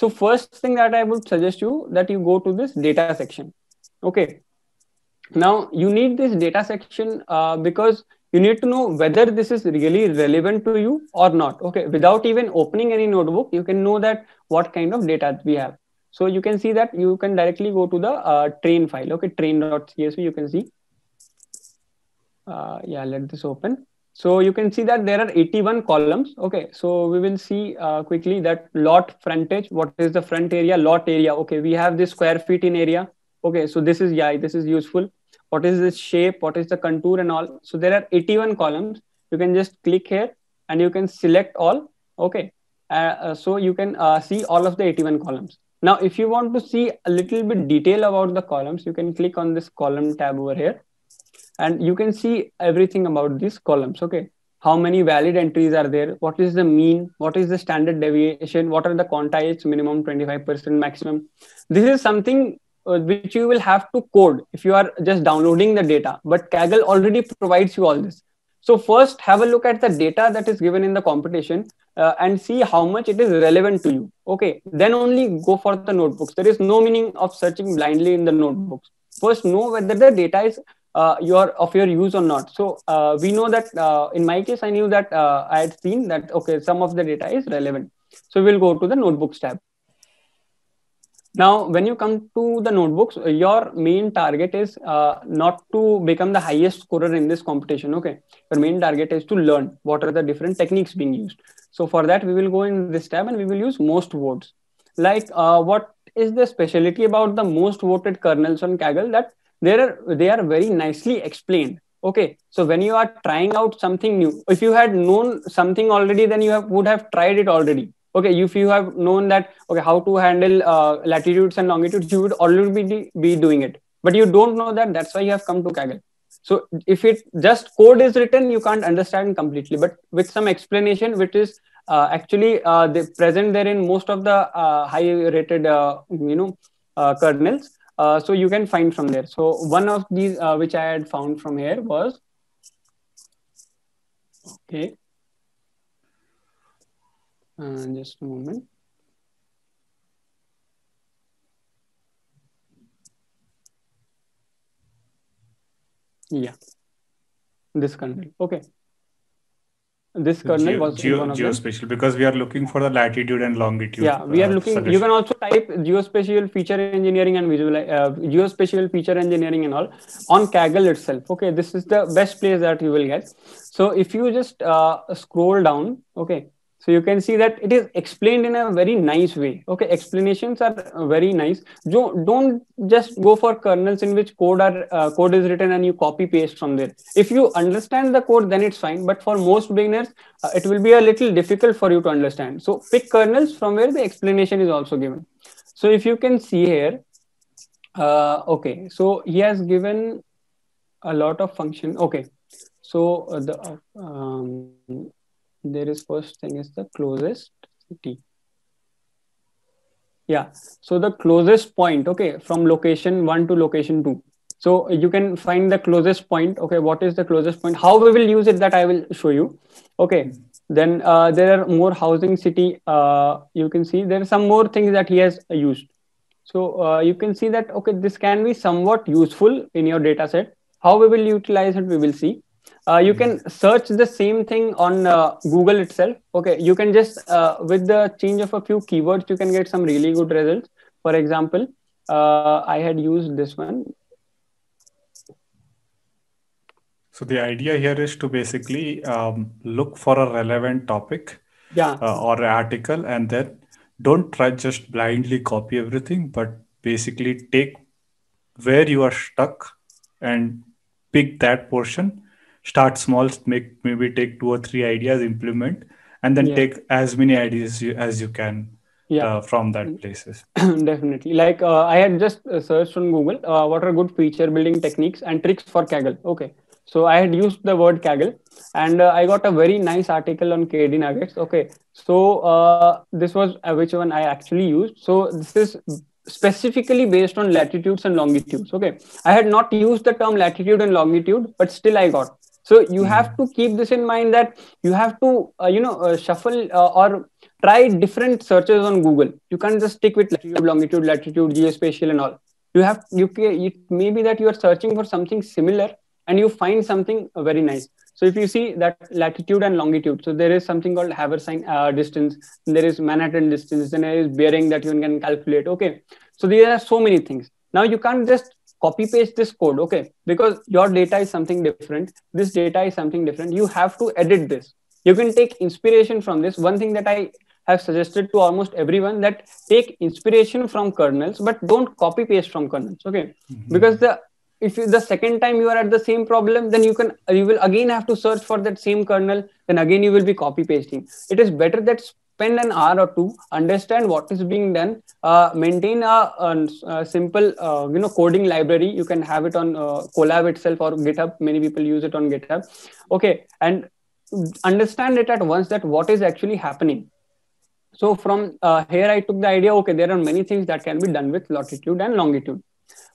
so first thing that I would suggest you that you go to this data section. Okay, now you need this data section uh, because you need to know whether this is really relevant to you or not. Okay, without even opening any notebook, you can know that what kind of data we have. So you can see that you can directly go to the uh, train file. Okay, train dot C S V, you can see. Uh, yeah, let this open. So you can see that there are eighty-one columns. Okay, so we will see uh, quickly that lot frontage. What is the front area? Lot area. Okay, we have this square feet in area. Okay, so this is, yeah, this is useful. What is this shape? What is the contour and all? So there are eighty-one columns. You can just click here and you can select all. Okay, uh, so you can uh, see all of the eighty-one columns. Now, if you want to see a little bit detail about the columns, you can click on this column tab over here and you can see everything about these columns. Okay. How many valid entries are there? What is the mean? What is the standard deviation? What are the quantiles? Minimum, twenty-five percent, maximum. This is something uh, which you will have to code if you are just downloading the data, but Kaggle already provides you all this. So first have a look at the data that is given in the competition uh, and see how much it is relevant to you. Okay, then only go for the notebooks. There is no meaning of searching blindly in the notebooks. First, know whether the data is uh, your of your use or not. So uh, we know that uh, in my case, I knew that uh, I had seen that, okay, some of the data is relevant. So we'll go to the notebooks tab. Now, when you come to the notebooks, your main target is uh, not to become the highest scorer in this competition. Okay, your main target is to learn what are the different techniques being used. So for that, we will go in this tab and we will use most votes. Like uh, what is the speciality about the most voted kernels on Kaggle? That there are they are very nicely explained. Okay, so when you are trying out something new, if you had known something already, then you have, would have tried it already. Okay, if you have known that, okay, how to handle uh, latitudes and longitudes, you would already be, be doing it. But you don't know that, that's why you have come to Kaggle. So if it just code is written, you can't understand completely. But with some explanation, which is uh, actually uh, they present there in most of the uh, high-rated, uh, you know, uh, kernels. Uh, so you can find from there. So one of these uh, which I had found from here was, okay. Uh, just a moment. Yeah, this kernel. Okay, this kernel geo, was geo, one of geospatial them. Because we are looking for the latitude and longitude. Yeah, we are uh, looking. Solution. You can also type geospatial feature engineering and visual uh, geospatial feature engineering and all on Kaggle itself. Okay, this is the best place that you will get. So if you just uh, scroll down, okay. So you can see that it is explained in a very nice way. Okay, explanations are very nice. Don't just go for kernels in which code are uh, code is written and you copy paste from there. If you understand the code, then it's fine. But for most beginners, uh, it will be a little difficult for you to understand. So pick kernels from where the explanation is also given. So if you can see here, uh, okay, so he has given a lot of function. Okay, so uh, the... Um, there is first thing is the closest city. Yeah, so the closest point, okay, from location one to location two. So you can find the closest point. Okay, what is the closest point? How we will use it, that I will show you. Okay, then uh, there are more housing city. Uh, you can see there are some more things that he has used. So uh, you can see that, okay, this can be somewhat useful in your data set. How we will utilize it, we will see. Uh, you can search the same thing on uh, Google itself. Okay, you can just, uh, with the change of a few keywords, you can get some really good results. For example, uh, I had used this one. So the idea here is to basically um, look for a relevant topic, yeah, uh, or an article, and then don't try just blindly copy everything, but basically take where you are stuck and pick that portion. Start small, make maybe take two or three ideas, implement, and then yeah. take as many ideas as you, as you can yeah. uh, from that places. Definitely. Like uh, I had just searched on Google, uh, what are good feature building techniques and tricks for Kaggle. Okay. So I had used the word Kaggle and uh, I got a very nice article on K D Nuggets. Okay. So uh, this was uh, which one I actually used. So this is specifically based on latitudes and longitudes. Okay. I had not used the term latitude and longitude, but still I got. So you have to keep this in mind that you have to, uh, you know, uh, shuffle uh, or try different searches on Google. You can't just stick with latitude, longitude, latitude, geospatial and all. You have, you it may be that you are searching for something similar and you find something very nice. So if you see that latitude and longitude, so there is something called Haversine uh, distance, and there is Manhattan distance, and there is bearing that you can calculate. Okay. So there are so many things. Now you can't just copy paste this code, okay, because your data is something different. This data is something different. You have to edit this. You can take inspiration from this. One thing that I have suggested to almost everyone, that take inspiration from kernels, but don't copy paste from kernels, okay? Mm-hmm. Because the if you, the second time you are at the same problem, then you can you will again have to search for that same kernel. Then again you will be copy pasting. It is better that spend an hour or two, understand what is being done, uh, maintain a, a, a simple, uh, you know, coding library. You can have it on uh, CoLab itself or GitHub. Many people use it on GitHub. Okay. And understand it at once that what is actually happening. So from uh, here, I took the idea, okay, there are many things that can be done with latitude and longitude.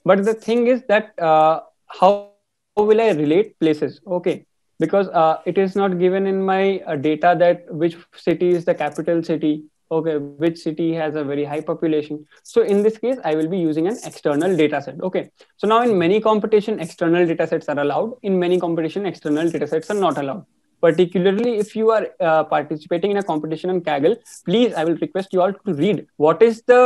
But the thing is that uh, how will I relate places? Okay. Because uh, it is not given in my uh, data that which city is the capital city. okay, which city has a very high population. So in this case, I will be using an external data set. Okay. So now in many competition, external data sets are allowed. In many competition, external data sets are not allowed. Particularly if you are uh, participating in a competition on Kaggle, please, I will request you all to read what is the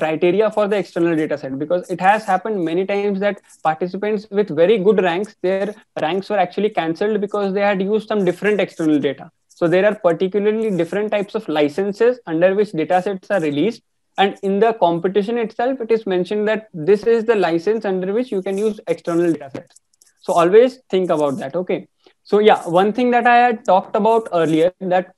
criteria for the external data set, because it has happened many times that participants with very good ranks, their ranks were actually cancelled because they had used some different external data. So there are particularly different types of licenses under which data sets are released. And in the competition itself, it is mentioned that this is the license under which you can use external data sets. So always think about that. Okay. So yeah, one thing that I had talked about earlier, that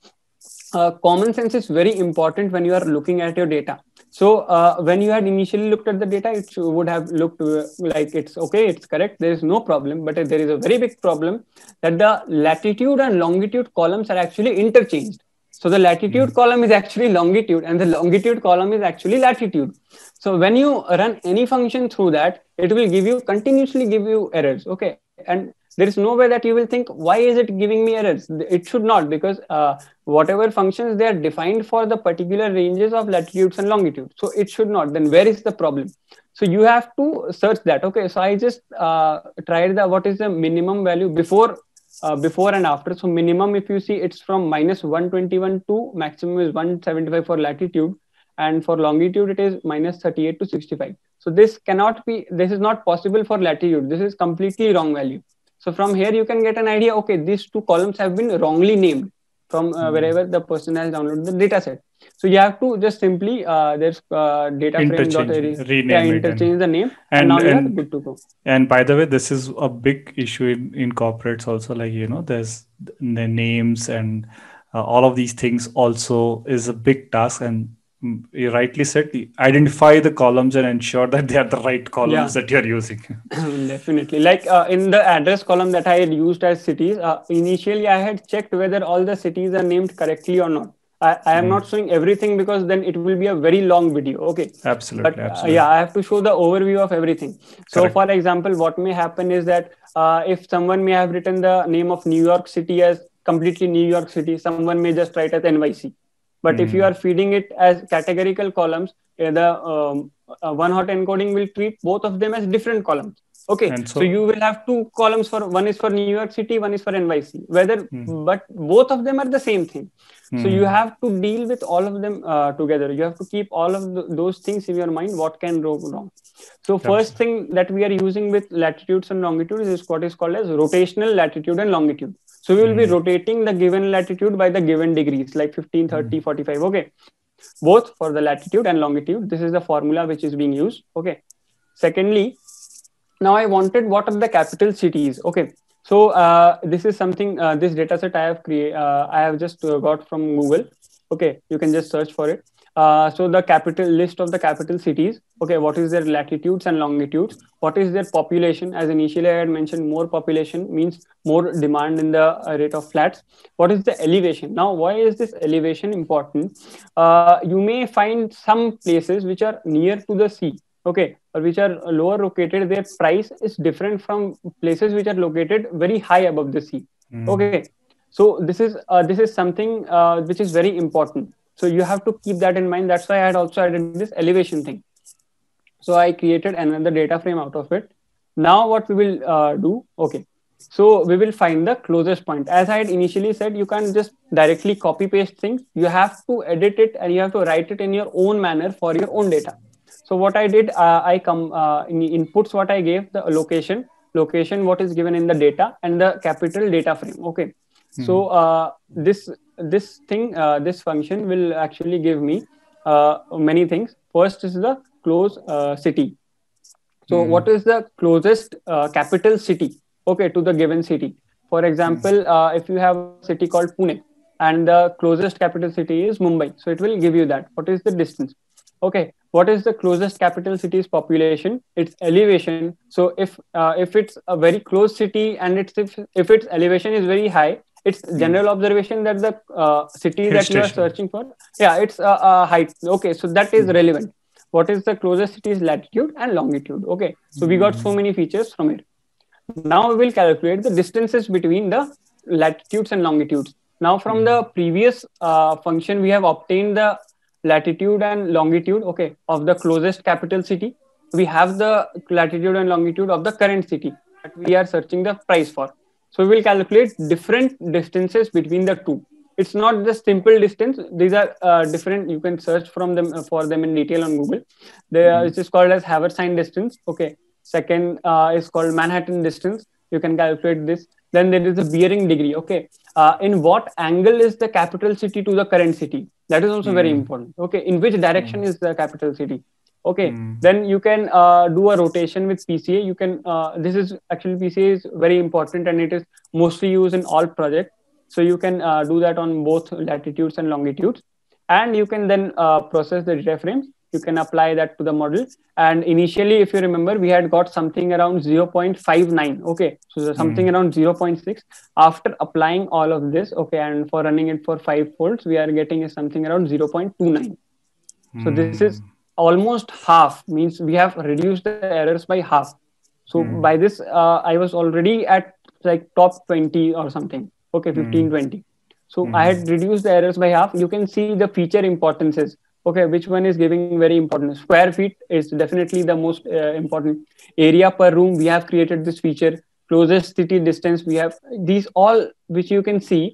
uh, common sense is very important when you are looking at your data. So uh, when you had initially looked at the data, it would have looked like it's okay, it's correct, there is no problem. But there is a very big problem that the latitude and longitude columns are actually interchanged. So the latitude column is actually longitude and the longitude column is actually latitude. So when you run any function through that, it will give you continuously give you errors. Okay. And there is no way that you will think, why is it giving me errors? It should not, because uh, whatever functions, they are defined for the particular ranges of latitudes and longitudes. So it should not. Then where is the problem? So you have to search that. Okay. So I just uh, tried the, what is the minimum value before, uh, before and after. So minimum, if you see, it's from minus one twenty-one to maximum is one seventy-five for latitude. And for longitude, it is minus thirty-eight to sixty-five. So this cannot be, this is not possible for latitude. This is completely wrong value. So from here, you can get an idea, okay, these two columns have been wrongly named from uh, wherever the person has downloaded the data set. So you have to just simply, uh, there's uh, data interchange, frame dot erase, rename yeah, interchange and, the name and, and now you're good to go. And by the way, this is a big issue in, in corporates also, like, you know, there's the names and uh, all of these things also is a big task. And you rightly said, identify the columns and ensure that they are the right columns yeah. that you're using. Definitely. Like uh, in the address column that I had used as cities, uh, initially I had checked whether all the cities are named correctly or not. I, I am mm. not showing everything because then it will be a very long video. Okay. Absolutely. But, absolutely. Uh, yeah, I have to show the overview of everything. So correct. For example, what may happen is that uh, if someone may have written the name of New York City as completely New York City, someone may just write as N Y C. But mm. if you are feeding it as categorical columns, the um, uh, one-hot encoding will treat both of them as different columns. Okay, so, so you will have two columns for one is for New York City, one is for N Y C. Whether, mm. but both of them are the same thing. Mm. So you have to deal with all of them uh, together. You have to keep all of th those things in your mind. What can go wrong? So That's first thing that we are using with latitudes and longitudes is what is called as rotational latitude and longitude. So we will mm. be rotating the given latitude by the given degrees, like fifteen, thirty, forty-five. Okay. Both for the latitude and longitude. This is the formula which is being used. Okay. Secondly, now I wanted what are the capital cities. Okay. So uh, this is something, uh, this data set I have create, uh, I have just uh, got from Google. Okay. You can just search for it. Uh, so the capital list of the capital cities. Okay. What is their latitudes and longitudes? What is their population? As initially I had mentioned, more population means more demand in the rate of flats. What is the elevation? Now, why is this elevation important? Uh, you may find some places which are near to the sea. Okay. Or which are lower located. Their price is different from places which are located very high above the sea. Mm. Okay. So this is, uh, this is something uh, which is very important. So you have to keep that in mind. That's why I had also added this elevation thing. So I created another data frame out of it. Now what we will uh, do, okay. So we will find the closest point. As I had initially said, you can't just directly copy paste things. You have to edit it and you have to write it in your own manner for your own data. So what I did, uh, I come uh, in the inputs, what I gave the location, location, what is given in the data and the capital data frame. Okay. Mm-hmm. So uh, this, this thing, uh, this function will actually give me uh, many things. First is the close uh, city. So mm. what is the closest uh, capital city, okay, to the given city? For example, mm. uh, if you have a city called Pune and the closest capital city is Mumbai. So it will give you that. What is the distance? Okay. What is the closest capital city's population? Its elevation. So if, uh, if it's a very close city and it's, if, if its elevation is very high, it's general observation that the uh, city Hill that station. You are searching for, yeah, it's a uh, uh, height. Okay, so that is mm. relevant. What is the closest city's latitude and longitude? Okay, so mm. we got so many features from it. Now we will calculate the distances between the latitudes and longitudes. Now from mm. the previous uh, function, we have obtained the latitude and longitude, okay, of the closest capital city. We have the latitude and longitude of the current city that we are searching the price for. So we will calculate different distances between the two. It's not just simple distance. These are uh, different. You can search from them uh, for them in detail on Google. They are, it is called as Haversine distance. Okay. Second uh, is called Manhattan distance. You can calculate this. Then there is a Beering degree. Okay. Uh, in what angle is the capital city to the current city? That is also mm. very important. Okay. In which direction mm. is the capital city? Okay. Mm. Then you can uh, do a rotation with P C A. You can. Uh, this is actually P C A is very important and it is mostly used in all projects. So you can uh, do that on both latitudes and longitudes, and you can then uh, process the data frames. You can apply that to the model. And initially, if you remember, we had got something around zero point five nine. Okay, so something mm. around zero point six. After applying all of this, okay, and for running it for five folds, we are getting something around zero point two nine. Mm. So this is almost half. Means we have reduced the errors by half. So mm. by this, uh, I was already at like top twenty or something. Okay, fifteen, mm. twenty. So mm. I had reduced the errors by half. You can see the feature importances. Okay, which one is giving very important? Square feet is definitely the most uh, important. Area per room, we have created this feature. Closest city distance, we have these all which you can see.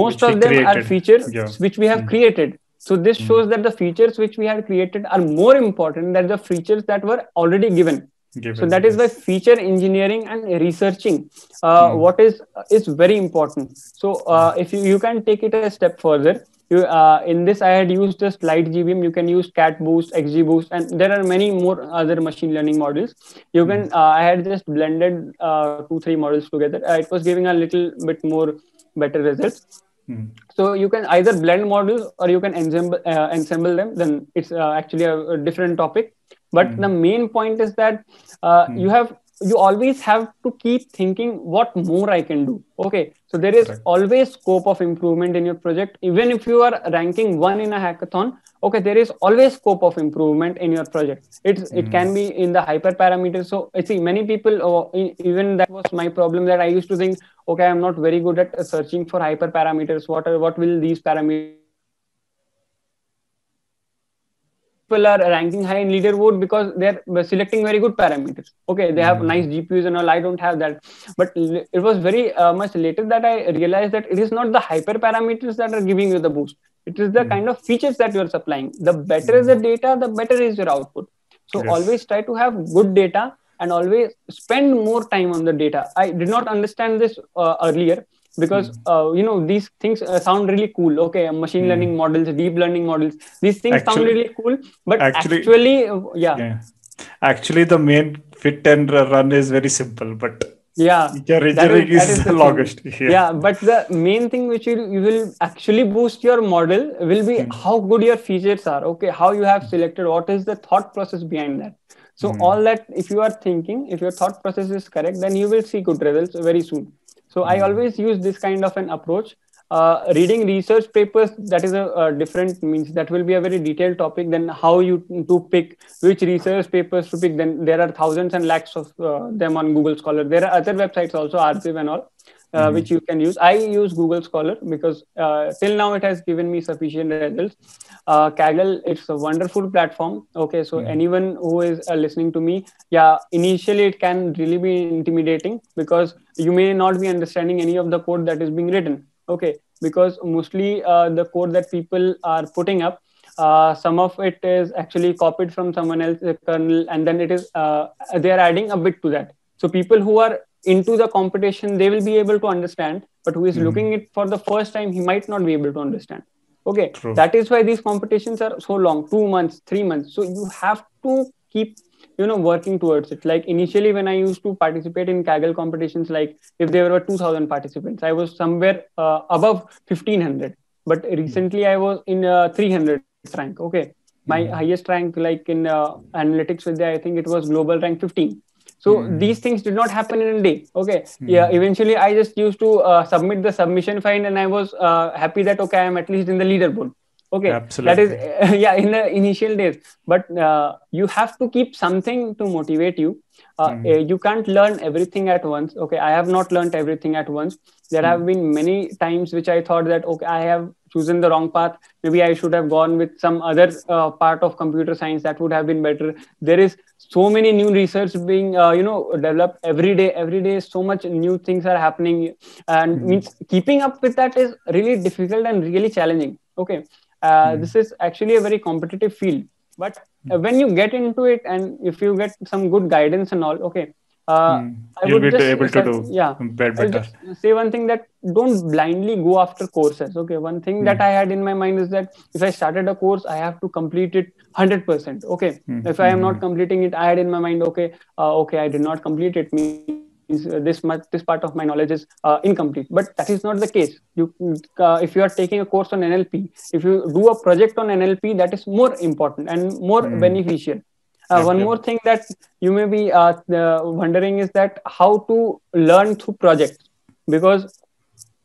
Most which of them created. Are features yeah. which we have mm. created. So this mm. shows that the features which we have created are more important than the features that were already given. Given, so that yes. is why feature engineering and researching uh, mm. what is is very important. So uh, if you, you can take it a step further, you, uh, in this I had used just LightGBM. You can use CatBoost, XGBoost, and there are many more other machine learning models. You can mm. uh, I had just blended uh, two three models together. Uh, it was giving a little bit more better results. Mm. So you can either blend models or you can ensemble uh, ensemble them. Then it's uh, actually a, a different topic. But mm. the main point is that uh, mm. you have you always have to keep thinking what more I can do. Okay, so there is Correct. Always scope of improvement in your project. Even if you are ranking one in a hackathon, okay, there is always scope of improvement in your project. It's mm. it can be in the hyperparameters. So I see many people. Oh, in, even that was my problem that I used to think, okay, I'm not very good at searching for hyperparameters. What are, what will these parameters? People are ranking high in leaderboard because they're selecting very good parameters. Okay, they have mm. nice G P Us and all. I don't have that. But it was very uh, much later that I realized that it is not the hyperparameters that are giving you the boost. It is the mm. kind of features that you are supplying. The better mm. is the data, the better is your output. So yes. always try to have good data and always spend more time on the data. I did not understand this uh, earlier. Because uh, you know these things uh, sound really cool. Okay, machine mm. learning models, deep learning models. These things actually, sound really cool, but actually, actually yeah. yeah, actually the main fit and run is very simple, but yeah, your engineering is, is, is the longest. Yeah. yeah, but the main thing which you, you will actually boost your model will be mm. how good your features are. Okay, how you have selected, what is the thought process behind that. So mm. all that, if you are thinking, if your thought process is correct, then you will see good results very soon. So I always use this kind of an approach. Uh, reading research papers, that is a, a different means. That will be a very detailed topic. Then how you to pick which research papers to pick. Then there are thousands and lakhs of uh, them on Google Scholar. There are other websites also, Arxiv and all, uh, mm-hmm. which you can use. I use Google Scholar because uh, till now it has given me sufficient results. Uh, Kaggle, it's a wonderful platform. Okay, so yeah. anyone who is uh, listening to me, yeah, initially it can really be intimidating because you may not be understanding any of the code that is being written. Okay, because mostly uh, the code that people are putting up, uh, some of it is actually copied from someone else's kernel, and then it is uh, they are adding a bit to that. So people who are into the competition, they will be able to understand, but who is mm-hmm. looking it for the first time, he might not be able to understand. Okay, True. That is why these competitions are so long, two months, three months. So you have to keep you know, working towards it. Like initially when I used to participate in Kaggle competitions, like if there were two thousand participants, I was somewhere uh, above fifteen hundred. But recently I was in uh, three hundred rank. Okay. My mm-hmm. highest rank, like in uh, analytics with I think it was global rank fifteen. So mm-hmm. these things did not happen in a day. Okay. Mm-hmm. Yeah. Eventually I just used to uh, submit the submission file and I was uh, happy that, okay, I'm at least in the leaderboard. Okay, Absolutely. That is, uh, yeah, in the initial days. But uh, you have to keep something to motivate you. Uh, mm. You can't learn everything at once. Okay, I have not learned everything at once. There mm. have been many times which I thought that, okay, I have chosen the wrong path. Maybe I should have gone with some other uh, part of computer science. That would have been better. There is so many new research being, uh, you know, developed every day, every day, so much new things are happening. And mm-hmm. means keeping up with that is really difficult and really challenging. Okay. Uh, mm-hmm. This is actually a very competitive field, but uh, when you get into it and if you get some good guidance and all, okay. Uh, mm. I You'll would be just, able to do yeah, better. Just say one thing, that don't blindly go after courses. Okay, one thing mm. that I had in my mind is that if I started a course, I have to complete it one hundred percent. Okay, mm. if I am mm. not completing it, I had in my mind, okay, uh, okay, I did not complete it. Means this much, this part of my knowledge is uh, incomplete. But that is not the case. You, uh, if you are taking a course on N L P, if you do a project on N L P, that is more important and more mm. beneficial. Uh, one more thing that you may be uh, uh, wondering is that how to learn through projects, because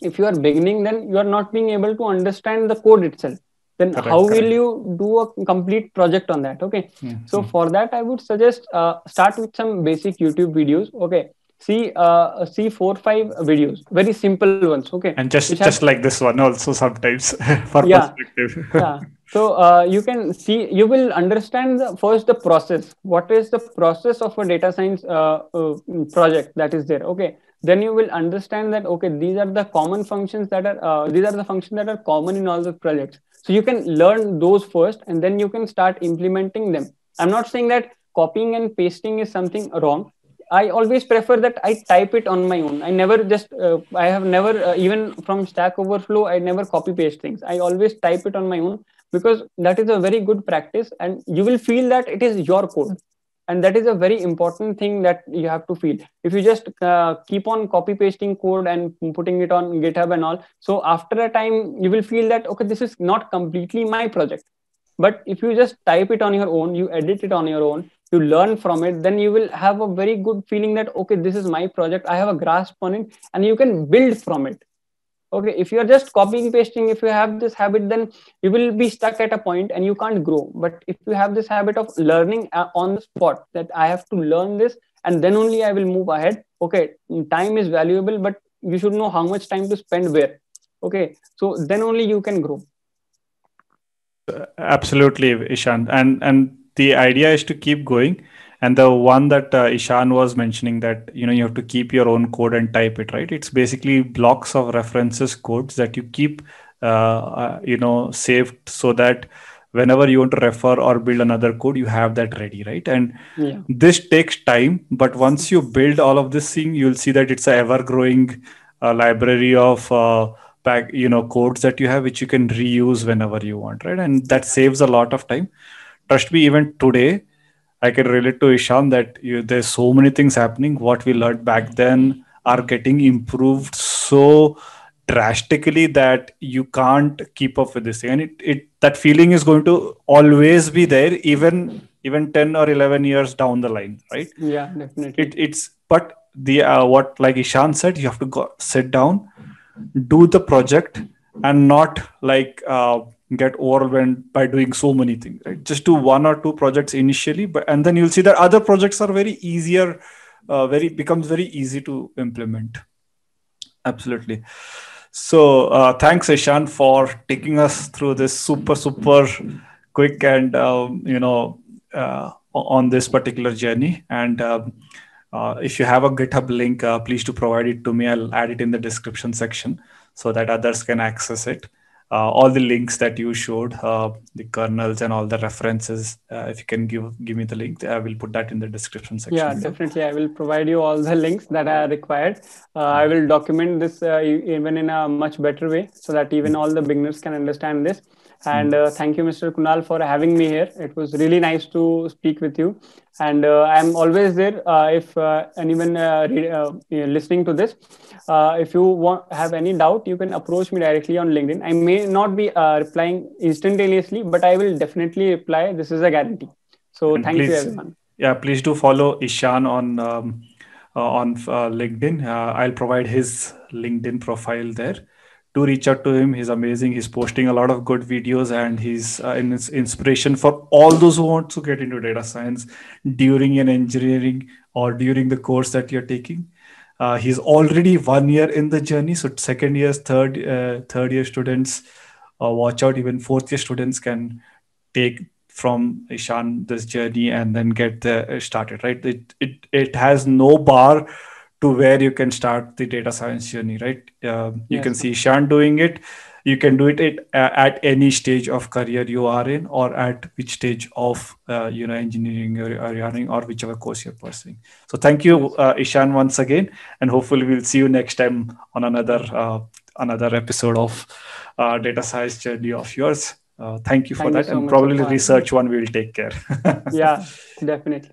if you are beginning, then you are not being able to understand the code itself. Then correct, how correct. will you do a complete project on that? Okay. Yeah. So yeah. for that, I would suggest uh, start with some basic YouTube videos. Okay. See, uh, see four, five videos, very simple ones. Okay. And just, Which just have... like this one also sometimes for yeah. perspective. yeah. So uh, you can see, you will understand the, first the process. What is the process of a data science uh, uh, project that is there? Okay. Then you will understand that, okay, these are the common functions that are, uh, these are the functions that are common in all the projects. So you can learn those first, and then you can start implementing them. I'm not saying that copying and pasting is something wrong. I always prefer that I type it on my own. I never just, uh, I have never, uh, even from Stack Overflow, I never copy paste things. I always type it on my own, because that is a very good practice, and you will feel that it is your code. And that is a very important thing that you have to feel. If you just uh, keep on copy pasting code and putting it on GitHub and all, so after a time, you will feel that, okay, this is not completely my project. But if you just type it on your own, you edit it on your own, you learn from it, then you will have a very good feeling that, okay, this is my project. I have a grasp on it, and you can build from it. Okay. If you're just copying, pasting, if you have this habit, then you will be stuck at a point and you can't grow. But if you have this habit of learning on the spot, that I have to learn this and then only I will move ahead. Okay. Time is valuable, but you should know how much time to spend where. Okay. So then only you can grow. Absolutely, Ishan. And, and the idea is to keep going. And the one that uh, Ishan was mentioning, that, you know, you have to keep your own code and type it, right? It's basically blocks of references codes that you keep, uh, uh, you know, saved, so that whenever you want to refer or build another code, you have that ready, right? And yeah. this takes time, but once you build all of this thing, you'll see that it's an ever-growing uh, library of, uh, pack, you know, codes that you have, which you can reuse whenever you want, right? And that saves a lot of time. Trust me, even today, I can relate to Ishan that you, there's so many things happening. What we learned back then are getting improved so drastically that you can't keep up with this thing. And it, it that feeling is going to always be there, even even ten or eleven years down the line, right? Yeah, definitely. It, it's but the uh, what like Ishan said, you have to go sit down, do the project, and not like. Uh, get overwhelmed by doing so many things, right? Just do one or two projects initially, but and then you'll see that other projects are very easier, uh, very becomes very easy to implement. Absolutely. So uh, thanks, Ishan, for taking us through this super, super quick and, um, you know, uh, on this particular journey. And um, uh, if you have a GitHub link, uh, please do provide it to me. I'll add it in the description section so that others can access it. Uh, all the links that you showed, uh, the kernels and all the references, uh, if you can give give me the link, I will put that in the description section. Yeah, definitely. I will provide you all the links that are required. Uh, I will document this uh, even in a much better way so that even all the beginners can understand this. And uh, thank you, Mister Kunal, for having me here. It was really nice to speak with you. And uh, I'm always there uh, if uh, anyone uh, uh, listening to this. Uh, if you want, have any doubt, you can approach me directly on LinkedIn. I may not be uh, replying instantaneously, but I will definitely reply. This is a guarantee. So and thank please, you, everyone. Yeah, please do follow Ishan on, um, uh, on uh, LinkedIn. Uh, I'll provide his LinkedIn profile there. Do reach out to him. He's amazing. He's posting a lot of good videos, and he's uh, an inspiration for all those who want to get into data science during an engineering or during the course that you're taking. Uh, he's already one year in the journey. So second year, third, uh, third year students, uh, watch out. Even fourth year students can take from Ishan this journey and then get the, uh, started, right? It, it, it has no bar to where you can start the data science journey, right? Uh, you yes. can see Ishan doing it. You can do it at, at any stage of career you are in, or at which stage of uh, you know engineering or running or whichever course you're pursuing. So thank you, uh, Ishan, once again, and hopefully we'll see you next time on another uh, another episode of uh, data science journey of yours. Uh, thank you for thank that, you so and probably research one we will take care. Yeah, definitely.